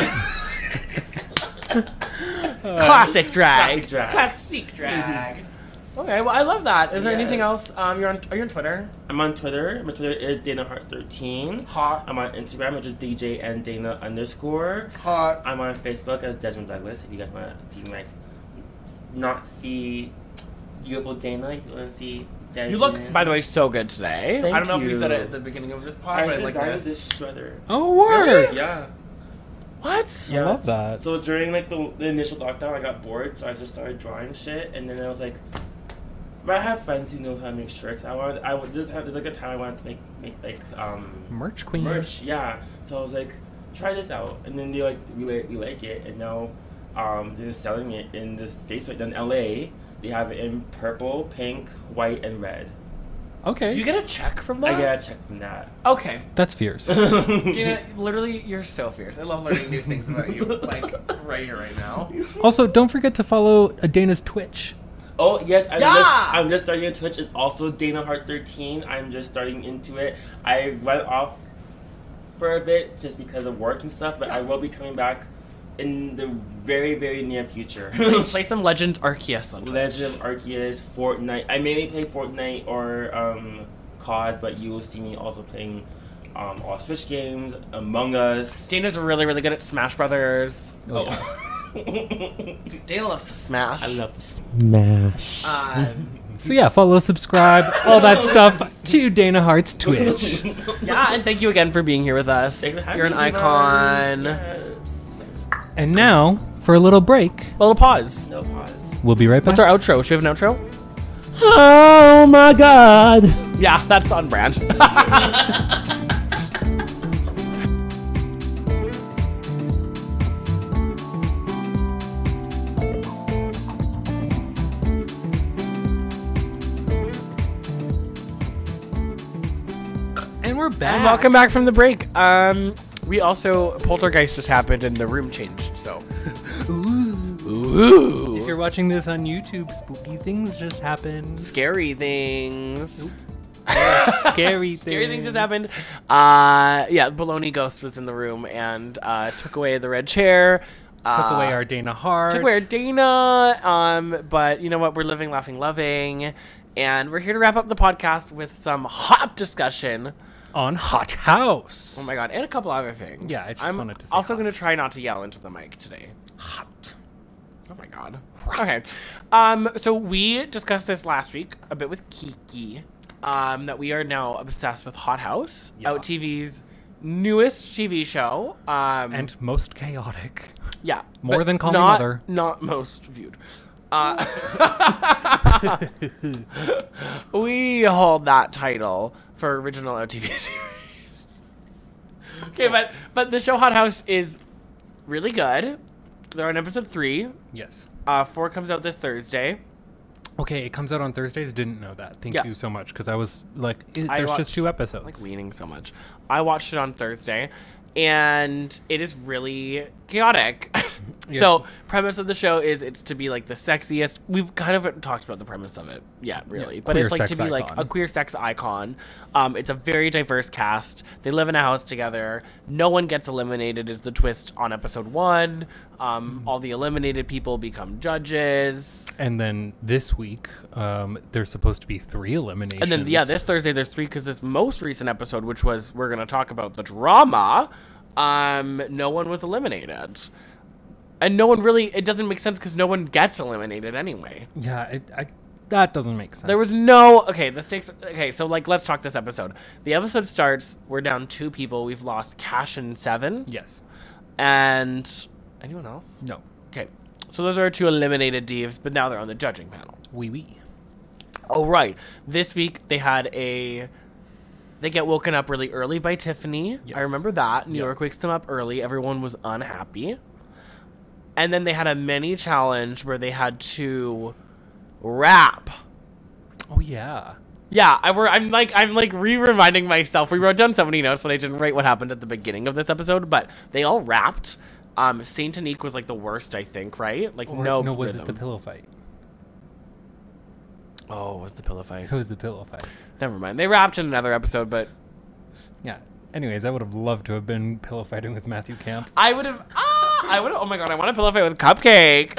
Classic drag. Classic drag. Classic drag. Mm-hmm. Okay, well, I love that. Is there yes. anything else? Um, you're on. Are you on Twitter? I'm on Twitter. My Twitter is Dayna Hart thirteen. Hot. I'm on Instagram, which is D J and Dayna underscore. Hot. I'm on Facebook as Desmond Douglas. If you guys want to see my, not see, beautiful Dayna, if you want to see. Desmond. You look, by the way, so good today. Thank I don't know you. if you said it at the beginning of this pod, I but I like this. this sweater. Oh, word. Really? Yeah. What? Yeah. I love that. So during like the, the initial lockdown, I got bored, so I just started drawing shit, and then I was like, but I have friends who know how to make shirts. I wanted, I would just have there's like a time I wanted to make make like um merch queen merch, yeah. So I was like, try this out, and then they like really we like it, and now um they're selling it in the States right now in L A. They have it in purple, pink, white, and red. Okay. Do you get a check from that? I get a check from that. Okay. That's fierce. Dayna, literally, you're so fierce. I love learning new things about you, like, right here, right now. Also, don't forget to follow Dayna's Twitch. Oh, yes. I'm, yeah! just, I'm just starting a Twitch. It's also Dayna Hart thirteen. I'm just starting into it. I went off for a bit just because of work and stuff, but yeah. I will be coming back in the very, very near future. Play some Legends Arceus sometime. Legend of Arceus, Fortnite. I mainly play Fortnite or um, C O D, but you will see me also playing um, all Switch games, Among Us. Dayna's really, really good at Smash Brothers. Oh, yeah. Dayna loves to smash. I love to smash. Um, so yeah, follow, subscribe, all that stuff to Dayna Hart's Twitch. Yeah, and thank you again for being here with us. Thanks for having You're an icon. Yes. And now, for a little break. A little pause. No pause. We'll be right back. What's our outro? Should we have an outro? Oh my God. Yeah, that's on brand. And we're back. And welcome back from the break. Um... We also, Poltergeist just happened and the room changed, so. Ooh. Ooh. If you're watching this on YouTube, spooky things just happened. Scary things. Yes, scary things. Scary things just happened. Uh, yeah, Baloney Ghost was in the room and uh, took away the red chair. Took uh, away our Dayna Hart. Took away our Dayna. Um, but you know what? We're living, laughing, loving. And we're here to wrap up the podcast with some hot discussion. On Hot House. Oh my God, and a couple other things. Yeah, I just I'm wanted to say I'm also hot. Gonna try not to yell into the mic today. Hot. Oh my God. Okay. Um, so we discussed this last week a bit with Kiki, um, that we are now obsessed with Hot House, yeah. Out T V's newest T V show. Um, and most chaotic. Yeah. More than Call Me Mother. Not most viewed. Uh, we hold that title for original O T V series. Okay, but but the show Hot House is really good. They're on episode three. Yes. Uh, four comes out this Thursday. Okay, it comes out on Thursdays. Didn't know that. Thank yeah. you so much, because I was like, it, there's watched, just two episodes. Like leaning so much. I watched it on Thursday, and it is really chaotic. Yeah. So, premise of the show is it's to be like the sexiest. We've kind of talked about the premise of it yet, really. Yeah, but it's like to be icon. like a queer sex icon. Um, it's a very diverse cast. They live in a house together. No one gets eliminated is the twist on episode one. Um, mm-hmm. All the eliminated people become judges. And then this week, um, there's supposed to be three eliminations. And then, yeah, this Thursday there's three, because this most recent episode, which was, we're going to talk about the drama, um, no one was eliminated. And no one really, it doesn't make sense because no one gets eliminated anyway. Yeah, it, I, that doesn't make sense. There was no, okay, the stakes, okay, so like, let's talk this episode. The episode starts, we're down two people. We've lost Cash and Seven. Yes. And anyone else? No. Okay. So those are our two eliminated divs, but now they're on the judging panel. Wee wee. Oh, right. This week they had a... They get woken up really early by Tiffany. Yes. I remember that. New yep. York wakes them up early. Everyone was unhappy. And then they had a mini challenge where they had to rap. Oh, yeah. Yeah, I were, I'm like I'm like re-reminding myself. We wrote down so many notes when I didn't write what happened at the beginning of this episode, but they all rapped. Um, Saint Anique was like the worst, I think, right? Like or, no, no, was rhythm. It the pillow fight? Oh, was the pillow fight? It was the pillow fight. Never mind. They rapped in another episode, but yeah. Anyways, I would have loved to have been pillow fighting with Matthew Camp. I would have. Ah, I would. Oh my god, I want to pillow fight with Cupcake.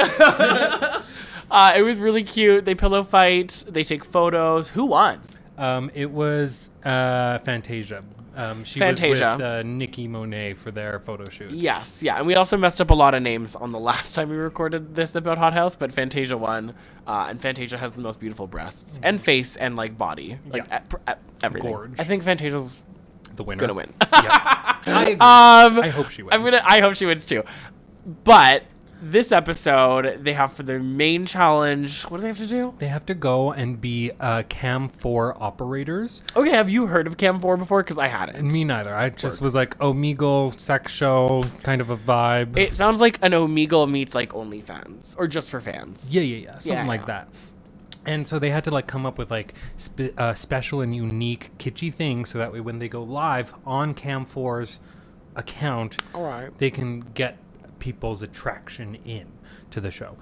Uh, it was really cute. They pillow fight. They take photos. Who won? Um, it was uh, Fantasia. Um, she Fantasia. was with uh, Nicki Monet for their photo shoot. Yes, yeah. And we also messed up a lot of names on the last time we recorded this about Hot House, but Fantasia won. Uh, and Fantasia has the most beautiful breasts and face and, like, body. Like, yeah. e e everything. Gorge. I think Fantasia's the winner. Gonna win. Yeah. I agree. Um, I hope she wins. I'm gonna, I hope she wins, too. But... This episode, they have for their main challenge. What do they have to do? They have to go and be uh, Cam four operators. Okay, have you heard of Cam four before? Because I hadn't. Me neither. I just Word. was like Omegle sex show kind of a vibe. It sounds like an Omegle meets like OnlyFans or just for fans. Yeah, yeah, yeah. Something yeah, like yeah. that. And so they had to like come up with like spe uh, special and unique kitschy things so that way when they go live on Cam four's account, all right, they can get people's attraction in to the show.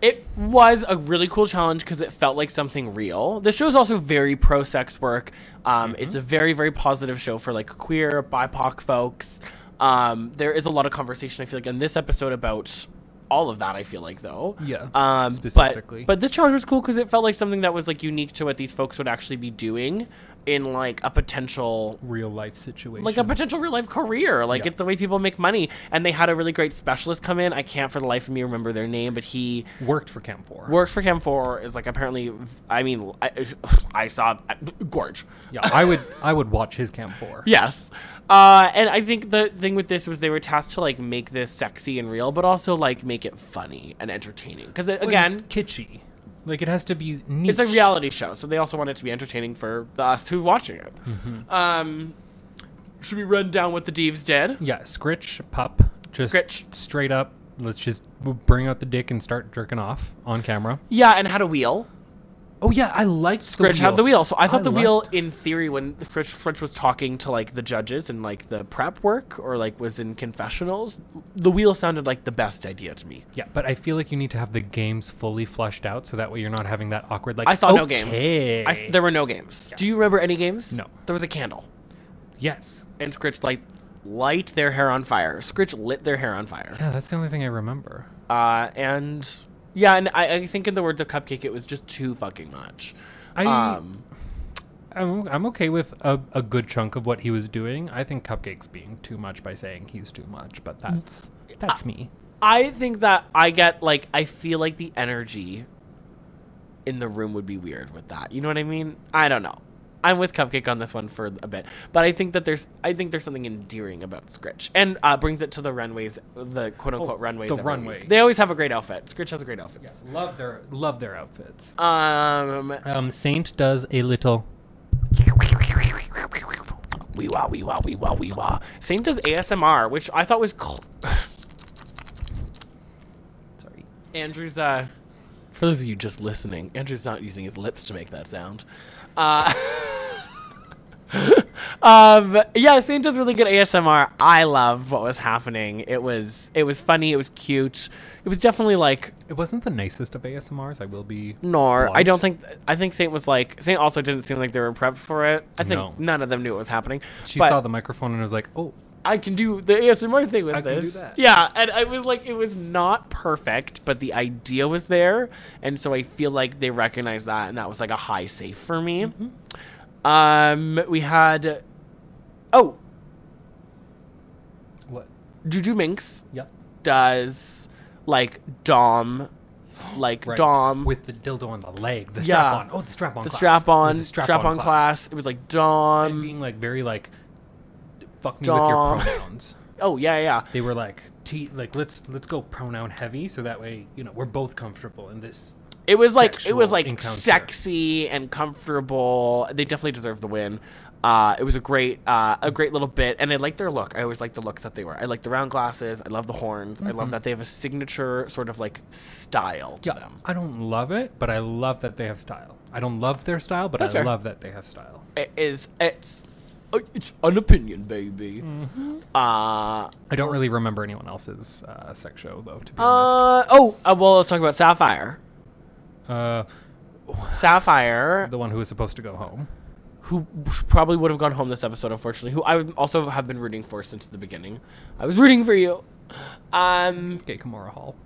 It was a really cool challenge because it felt like something real. This show is also very pro sex work. Um, mm-hmm. It's a very, very positive show for like queer, B I P O C folks. Um, there is a lot of conversation, I feel like, in this episode about all of that, I feel like, though. Yeah, um, specifically. But, but this challenge was cool because it felt like something that was like unique to what these folks would actually be doing in like a potential real life situation, like a potential real life career. Like yeah. it's the way people make money. And they had a really great specialist come in. I can't for the life of me remember their name, but he worked for Cam four. Worked for Cam four is like apparently. I mean, I, I saw I, gorge. Yeah, I would I would watch his Cam four. Yes, uh, and I think the thing with this was they were tasked to like make this sexy and real, but also like make it funny and entertaining. Because again, like, kitschy. Like, it has to be niche. It's a reality show, so they also want it to be entertaining for us who's watching it. Mm-hmm. um, should we run down what the divs did? Yeah, Scritch, Pup. Just Scritch. Straight up, let's just bring out the dick and start jerking off on camera. Yeah, and had a wheel. Oh, yeah, I liked Scritch. Scritch had the wheel. So I thought I the liked. wheel, in theory, when Scritch, Scritch was talking to, like, the judges and, like, the prep work or, like, was in confessionals, the wheel sounded like the best idea to me. Yeah, but I feel like you need to have the games fully fleshed out so that way you're not having that awkward, like, I saw okay. no games. I, there were no games. Yeah. Do you remember any games? No. There was a candle. Yes. And Scritch, like, light their hair on fire. Scritch lit their hair on fire. Yeah, that's the only thing I remember. Uh, and... Yeah, and I, I think in the words of Cupcake, it was just too fucking much. I, um, I'm, I'm okay with a, a good chunk of what he was doing. I think Cupcake's being too much by saying he's too much, but that's that's I, me. I think that I get, like, I feel like the energy in the room would be weird with that. You know what I mean? I don't know. I'm with Cupcake on this one for a bit, but I think that there's, I think there's something endearing about Scritch, and uh, brings it to the runways, the quote unquote oh, runways. The runway. Week. They always have a great outfit. Scritch has a great outfit. Yes, love their, love their outfits. Um, um Saint does a little. Wee wah wee wah wee wah wee wah. Saint does A S M R, which I thought was. Cool. Sorry, Andrew's. Uh, for those of you just listening, Andrew's not using his lips to make that sound. Uh, um, yeah, Saint does really good A S M R. I love what was happening. It was, it was funny. It was cute. It was definitely like, it wasn't the nicest of A S M Rs. I will be. Nor blunt. I don't think, I think Saint was like, Saint also didn't seem like they were prepped for it. I think no. none of them knew what was happening. She but, saw the microphone and was like, oh, I can do the A S M R thing with I this. I can do that. Yeah, and I was like, it was not perfect, but the idea was there, and so I feel like they recognized that, and that was like a high save for me. Mm-hmm. Um, we had, oh, what? Juju Minx. Yeah. Does like Dom, like right. Dom with the dildo on the leg, the strap yeah. on. Oh, the strap on. The class. strap on. Strap, strap on class. class. It was like Dom and being like very like. Fuck me Dom. with your pronouns. Oh yeah, yeah. They were like, t- like let's let's go pronoun heavy, so that way you know we're both comfortable in this. It was like it was like encounter. sexy and comfortable. They definitely deserved the win. Uh, it was a great uh, a great little bit, and I like their look. I always like the looks that they wear. I like the round glasses. I love the horns. Mm-hmm. I love that they have a signature sort of like style to yeah, them. I don't love it, but I love that they have style. I don't love their style, but That's I fair. love that they have style. It is it's. It's an opinion, baby. Mm-hmm. Uh, I don't really remember anyone else's uh, sex show, though, to be uh, honest. Oh, uh, well, let's talk about Sapphire. Uh, Sapphire. The one who was supposed to go home. Who probably would have gone home this episode, unfortunately. Who I also have been rooting for since the beginning. I was rooting for you. Um, okay, Kimora Hall.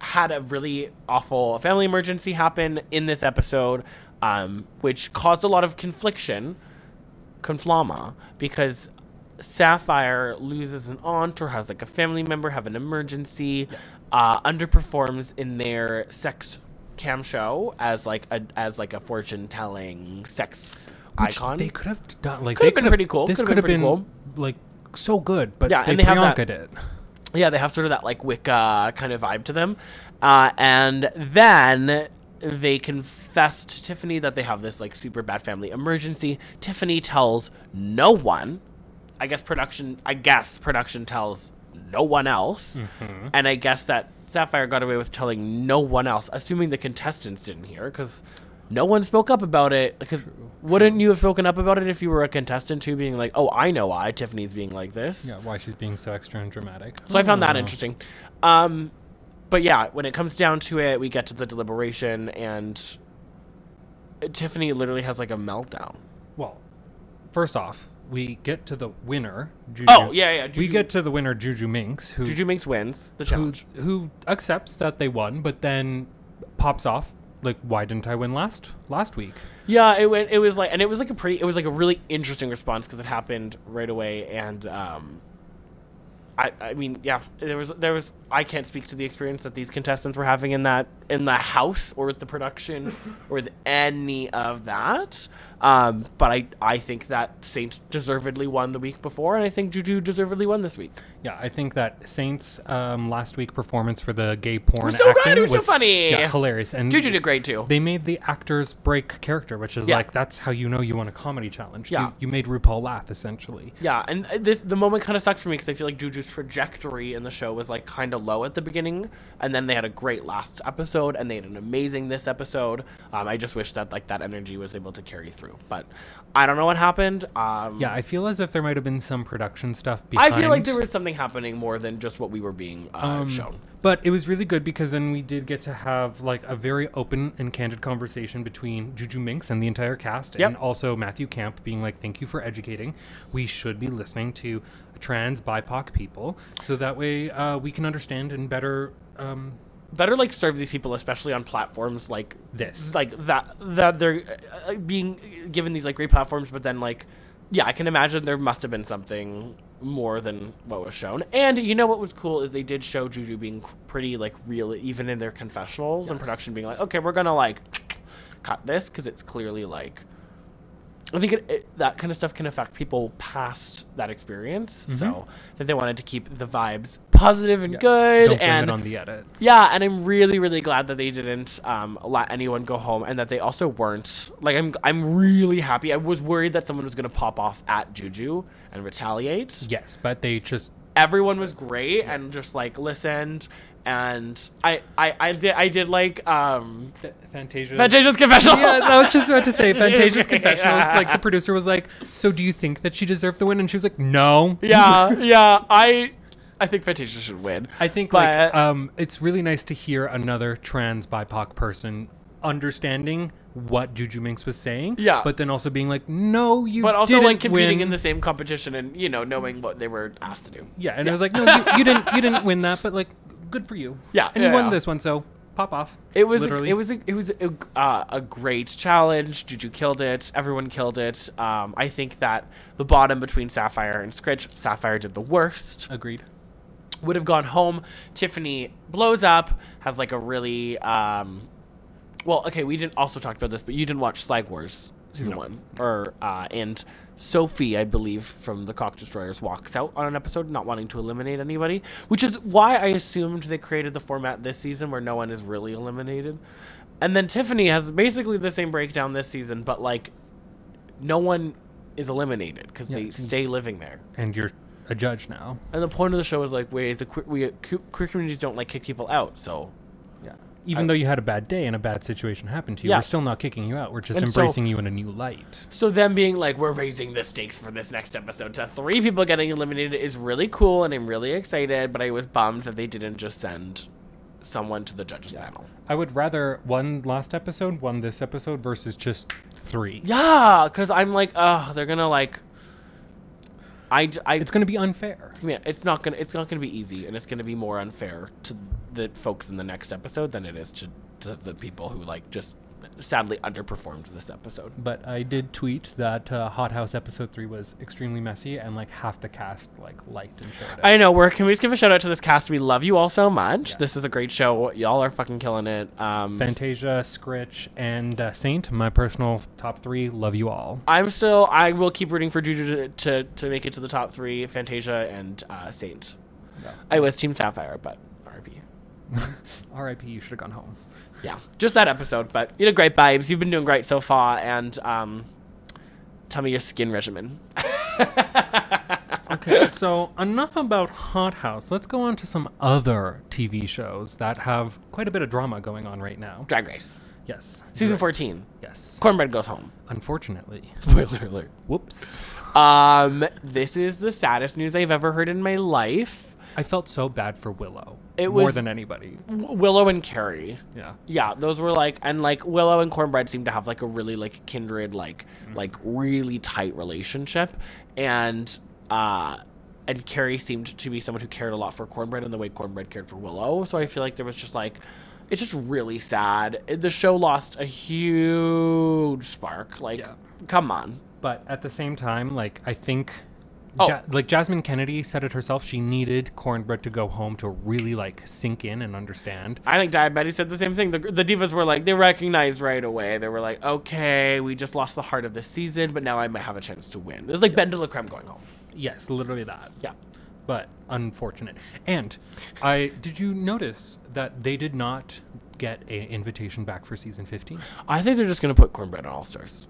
Had a really awful family emergency happen in this episode, um, which caused a lot of confliction. Conflama, because Sapphire loses an aunt or has like a family member have an emergency, yeah. uh, underperforms in their sex cam show as like a as like a fortune telling sex Which icon. They could have done like could they have been pretty cool. This could have been, been cool. like so good, but yeah, they, and they have that, it. Yeah, they have sort of that like Wicca kind of vibe to them, uh, and then. They confess to Tiffany that they have this, like, super bad family emergency. Tiffany tells no one. I guess production... I guess production tells no one else. Mm-hmm. And I guess that Sapphire got away with telling no one else, assuming the contestants didn't hear, because no one spoke up about it. Because wouldn't you have spoken up about it if you were a contestant, too, being like, oh, I know why Tiffany's being like this. Yeah, why she's being so extra and dramatic. So I, I found that interesting. Um... But yeah, when it comes down to it, we get to the deliberation, and Tiffany literally has like a meltdown. Well, first off, we get to the winner. Juju. Oh yeah, yeah. Juju. We get to the winner, Juju Minx. Who, Juju Minx wins the challenge. Who, who accepts that they won, but then pops off like, "Why didn't I win last last week?" Yeah, it went. It was like, and it was like a pretty. It was like a really interesting response because it happened right away, and. um I, I mean, yeah, there was, there was, I can't speak to the experience that these contestants were having in that, in the house or with the production or with any of that. Um, but I, I think that Saints deservedly won the week before, and I think Juju deservedly won this week. Yeah, I think that Saints um, last week performance for the gay porn was so acting good. It was, was so funny. Yeah, hilarious. And Juju did great too. They made the actors break character, which is yeah. like, that's how you know you won a comedy challenge. Yeah. You, you made RuPaul laugh, essentially. Yeah, and this the moment kind of sucked for me because I feel like Juju's trajectory in the show was like kind of low at the beginning, and then they had a great last episode, and they had an amazing this episode. Um, I just wish that like that energy was able to carry through. But I don't know what happened. Um, yeah, I feel as if there might have been some production stuff behind. I feel like there was something happening more than just what we were being uh, um, shown. But it was really good because then we did get to have like a very open and candid conversation between Juju Minx and the entire cast. Yep. And also Matthew Camp being like, thank you for educating. We should be listening to trans B I P O C people. So that way uh, we can understand and better... Um, better like serve these people, especially on platforms like this, like that, that they're uh, being given these like great platforms, but then like, yeah, I can imagine there must have been something more than what was shown. And you know what was cool is they did show Juju being pretty like real, even in their confessionals yes. and production being like, okay, we're gonna like cut this because it's clearly like, I think it, it, that kind of stuff can affect people past that experience. Mm-hmm. So that they wanted to keep the vibes positive and yeah. good. Don't blame and it on the edit. Yeah. And I'm really, really glad that they didn't um, let anyone go home, and that they also weren't like, I'm, I'm really happy. I was worried that someone was going to pop off at Juju and retaliate. Yes. But they just, everyone was great. Yeah. And just like, listened. And I, I, I did, I did like, um, Th- Fantasia. Fantasia's confessional. Yeah, I was just about to say Fantasia's confessional. Yeah. Like the producer was like, so do you think that she deserved the win? And she was like, no. Yeah. yeah. I, I think Fantasia should win. I think but, like, um, it's really nice to hear another trans B I P O C person understanding what Juju Minx was saying. Yeah. But then also being like, no, you But also didn't like competing win. in the same competition and, you know, knowing what they were asked to do. Yeah. And yeah. I was like, no, you, you didn't you didn't win that, but like, good for you. Yeah. And yeah, you won yeah. this one, so pop off. It was a, it was a, it was a, uh, a great challenge. Juju killed it. Everyone killed it. Um, I think that the bottom between Sapphire and Scritch, Sapphire did the worst. Agreed. Would have gone home. Tiffany blows up, has like a really um well, okay, we didn't also talk about this, but you didn't watch Slag Wars season no. one or uh and Sophie, I believe, from the Cock Destroyers walks out on an episode not wanting to eliminate anybody, which is why I assumed they created the format this season where no one is really eliminated. And then Tiffany has basically the same breakdown this season, but like no one is eliminated because yeah. they stay living there. And you're a judge now, and the point of the show is like, wait, is the queer, we queer communities don't like kick people out, so yeah, even I, though you had a bad day and a bad situation happened to you, yeah. we're still not kicking you out, we're just and embracing so, you in a new light. So them being like, we're raising the stakes for this next episode to three people getting eliminated is really cool, and I'm really excited, but I was bummed that they didn't just send someone to the judges yeah. panel. I would rather one last episode, one this episode, versus just three. Yeah, because I'm like, oh, they're gonna like. I, I, it's going to be unfair. It's not going. It's not going to be easy, and it's going to be more unfair to the folks in the next episode than it is to, to the people who like just sadly underperformed this episode. But I did tweet that uh, Hot House episode three was extremely messy, and like half the cast like liked and showed it. I know. We're can we just give a shout out to this cast? We love you all so much. Yeah. This is a great show. Y'all are fucking killing it. Um, Fantasia, Scritch, and uh, Saint, my personal top three. Love you all. I'm still. I will keep rooting for Juju to to, to make it to the top three. Fantasia and uh, Saint. Yeah. I was Team Sapphire, but R I P R I P You should have gone home. Yeah, just that episode, but you had great vibes. You've been doing great so far, and um, tell me your skin regimen. Okay, so enough about Hot House. Let's go on to some other T V shows that have quite a bit of drama going on right now. Drag Race. Yes. Season fourteen. Yes. Cornbread goes home. Unfortunately. Spoiler alert. Whoops. Um, this is the saddest news I've ever heard in my life. I felt so bad for Willow. It was more than anybody. Willow and Carrie. Yeah. Yeah, those were like, and like Willow and Cornbread seemed to have like a really like kindred, like mm. like really tight relationship, and uh, and Carrie seemed to be someone who cared a lot for Cornbread and the way Cornbread cared for Willow. So I feel like there was just like, it's just really sad. The show lost a huge spark. Like, yeah. come on. But at the same time, like I think. Oh. Ja like Jasmine Kennedy said it herself, she needed Cornbread to go home to really like sink in and understand. I think Diabetes said the same thing. The, the divas were like, they recognized right away. They were like, okay, we just lost the heart of this season, but now I might have a chance to win. It was like yep. Ben de la Creme going home. Yes, literally that. Yeah. But unfortunate. And I did you notice that they did not get an invitation back for season fifteen? I think they're just going to put Cornbread on All-Stars.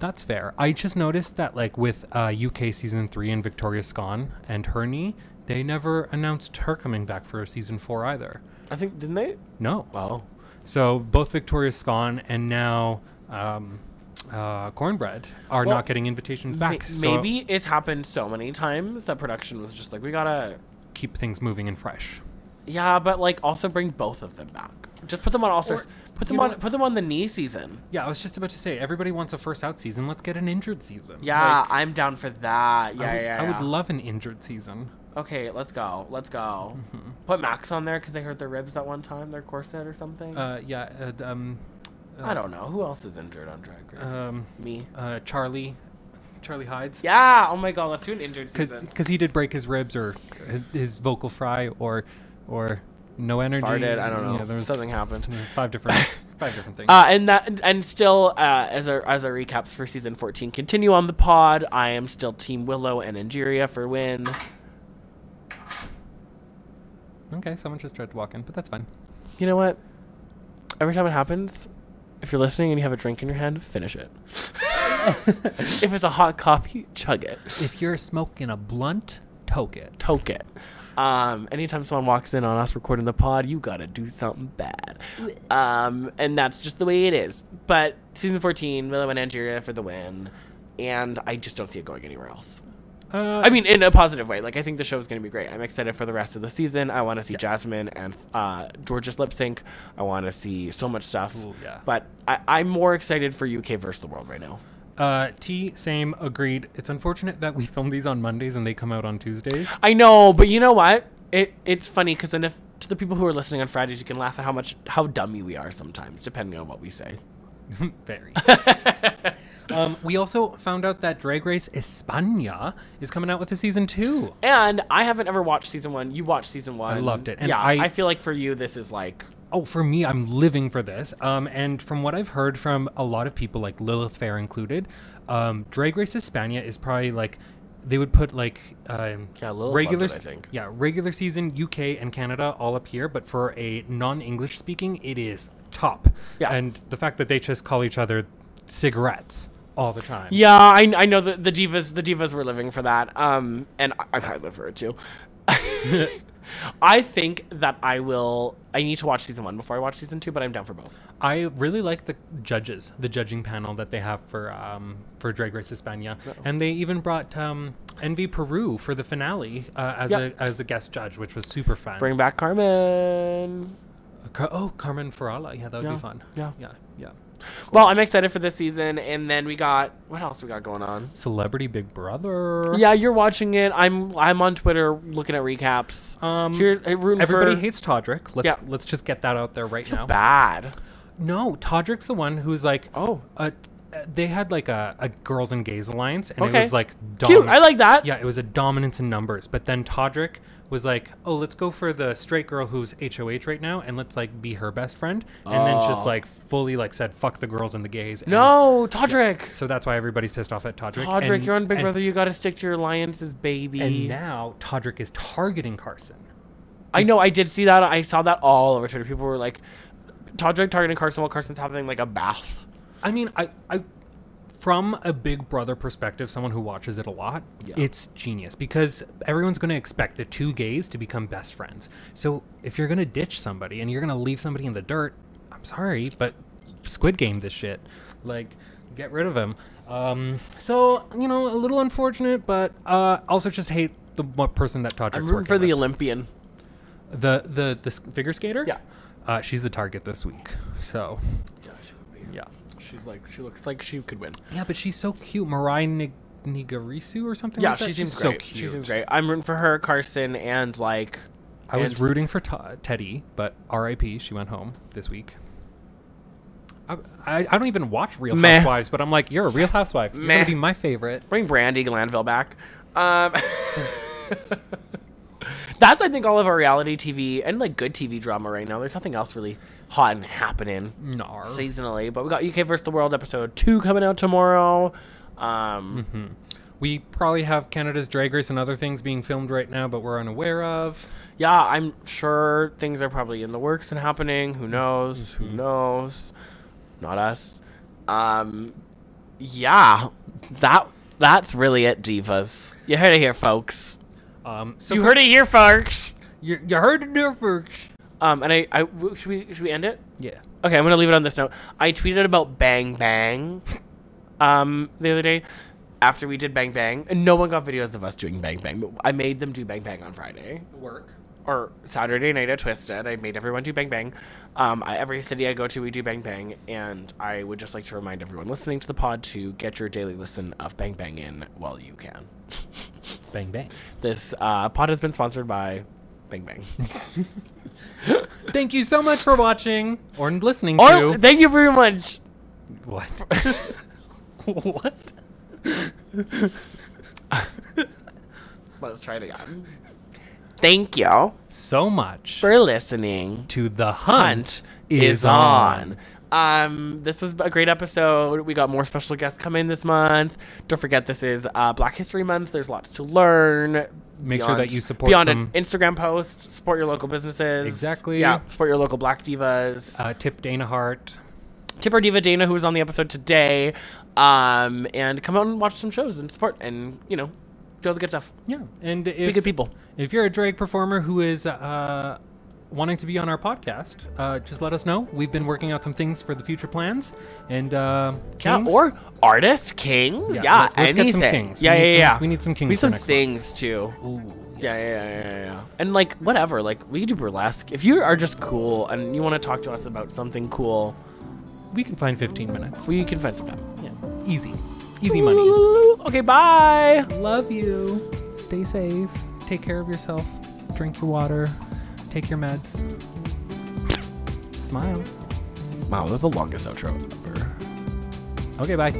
That's fair. I just noticed that, like, with uh, U K Season three and Victoria Scone and her knee, they never announced her coming back for Season four either. I think, didn't they? No. Wow. So both Victoria Scone and now um, uh, Cornbread are well, not getting invitations back. So maybe it's happened so many times that production was just like, we gotta... keep things moving and fresh. Yeah, but, like, also bring both of them back. Just put them on All-Stars. Put them on what? Put them on the knee season. Yeah, I was just about to say, everybody wants a first out season. Let's get an injured season. Yeah, like, I'm down for that. Yeah, I would, yeah, yeah. I would love an injured season. Okay, let's go. Let's go. Mm-hmm. Put Max on there because I heard their ribs that one time, their corset or something. Uh, yeah. Uh, um, uh, I don't know. Who else is injured on Drag Race? Um, Me. Uh, Charlie. Charlie Hides. Yeah. Oh, my God. Let's do an injured season. Because he did break his ribs or his, his vocal fry or... or no energy. Farted, I don't know. Yeah, there was something happened. Five different, five different things. Uh, and that, and still, uh, as our as our recaps for season fourteen continue on the pod. I am still Team Willow and Angeria for win. Okay, someone just tried to walk in, but that's fine. You know what? Every time it happens, if you're listening and you have a drink in your hand, finish it. If it's a hot coffee, chug it. If you're smoking a blunt, toke it. Toke it. Um, anytime someone walks in on us recording the pod, you gotta do something bad. Um, and that's just the way it is. But season fourteen, Willow and Angeria for the win. And I just don't see it going anywhere else. Uh, I mean, in a positive way. Like, I think the show is going to be great. I'm excited for the rest of the season. I want to see yes. Jasmine and uh, Georgia's lip sync. I want to see so much stuff. Ooh, yeah. But I, I'm more excited for U K versus the world right now. Uh, T, same, agreed. It's unfortunate that we film these on Mondays and they come out on Tuesdays. I know, but you know what? It It's funny because then if to the people who are listening on Fridays, you can laugh at how much how dummy we are sometimes, depending on what we say. Very. Um, we also found out that Drag Race España is coming out with a season two. And I haven't ever watched season one. You watched season one. I loved it. And yeah, I, I feel like for you, this is like... Oh, for me, I'm living for this. Um, and from what I've heard from a lot of people, like Lilith Fair included, um, Drag Race España is probably like... They would put like um, yeah, regular, it, I think. yeah, regular season U K and Canada all up here, but for a non-English speaking, it is top. Yeah. And the fact that they just call each other cigarettes all the time. Yeah, I, I know the the divas the divas were living for that. Um, and I, I live for it too. I think that I will. I need to watch season one before I watch season two, but I'm down for both. I really like the judges, the judging panel that they have for um for Drag Race España, uh-oh. and they even brought um Envy Peru for the finale uh, as yep. a as a guest judge, which was super fun. Bring back Carmen. Car oh, Carmen Farala. Yeah, that would yeah. be fun. Yeah, yeah, yeah. Well, I'm excited for this season, and then we got what else we got going on? Celebrity Big Brother. Yeah, you're watching it. I'm I'm on Twitter looking at recaps. Um, Here, everybody for... hates Todrick. Let's yeah. let's just get that out there right now. Bad. No, Todrick's the one who's like, oh, uh, they had like a, a girls and gays alliance, and okay. it was like cute. I like that. Yeah, it was a dominance in numbers, but then Todrick was like, oh, let's go for the straight girl who's H O H right now, and let's like be her best friend, and oh. then just like fully like said fuck the girls and the gays. And no, Todrick. Yeah. So that's why everybody's pissed off at Todrick. Todrick, and, you're on Big and, Brother. You got to stick to your alliances, baby. And now Todrick is targeting Carson. I know. I did see that. I saw that all over Twitter. People were like, Todrick targeting Carson while Carson's having like a bath. I mean, I, I, from a Big Brother perspective, someone who watches it a lot, yeah. it's genius because everyone's going to expect the two gays to become best friends. So if you're going to ditch somebody and you're going to leave somebody in the dirt, I'm sorry, but Squid Game this shit. Like, get rid of him. Um, so, you know, a little unfortunate, but uh, also just hate the person that Todrick's working with. I'm rooting for the Olympian. The, the, the figure skater? Yeah. Uh, she's the target this week. So, yeah. yeah. She's like, she looks like she could win. Yeah, but she's so cute. Mariah Nig Nigarisu or something yeah, like that? Yeah, she seems great. So cute. She seems great. I'm rooting for her, Carson, and like... I and was rooting for Teddy, but R I P, she went home this week. I, I, I don't even watch Real Meh. Housewives, but I'm like, you're a Real Housewife. You're going to be my favorite. Bring Brandy Glanville back. Um, that's, I think, all of our reality T V and like good T V drama right now. There's nothing else really... hot and happening Nar. seasonally, but we got U K versus the World episode two coming out tomorrow. Um, mm-hmm. We probably have Canada's Drag Race and other things being filmed right now, but we're unaware of. Yeah, I'm sure things are probably in the works and happening. Who knows? Mm-hmm. Who knows? Not us. Um, yeah, that that's really it, divas. You heard it here, folks. Um, so you heard it here, folks. You you heard it here, folks. Um, and I, I, should we, should we end it? Yeah. Okay, I'm going to leave it on this note. I tweeted about Bang Bang um, the other day after we did Bang Bang. And no one got videos of us doing Bang Bang, but I made them do Bang Bang on Friday. Work. Or Saturday night at Twisted. I made everyone do Bang Bang. Um, I, every city I go to, we do Bang Bang. And I would just like to remind everyone listening to the pod to get your daily listen of Bang Bang in while you can. Bang Bang. This uh, pod has been sponsored by Bang Bang. Thank you so much for watching or listening or, to. Thank you very much. What? What? Let's try it again. Thank you so much for listening to The Hunt, Hunt is, is on. on. Um, this was a great episode. We got more special guests coming this month. Don't forget, this is uh, Black History Month. There's lots to learn. Make beyond, sure that you support beyond some... an Instagram post. Support your local businesses. Exactly. Yeah. Support your local Black divas. Uh, tip Dayna Hart. Tip our diva Dayna, who was on the episode today. Um, and come out and watch some shows and support and you know do all the good stuff. Yeah. And if, be good people. If you're a drag performer who is uh, wanting to be on our podcast, uh, just let us know. We've been working out some things for the future plans. And uh, kings. Yeah, or artists, kings. Yeah, yeah let's, let's anything. Get some kings. Yeah, yeah, yeah, some, yeah. We need some kings. We need some things too. Ooh, yes. yeah, yeah, yeah, yeah, yeah. And like whatever, like we do burlesque. If you are just cool and you want to talk to us about something cool, we can find fifteen minutes. We can find some time. Yeah, easy, easy money. Ooh, okay, bye. Love you. Stay safe. Take care of yourself. Drink your water. Take your meds. Smile. Wow, that's the longest outro ever. Okay, bye.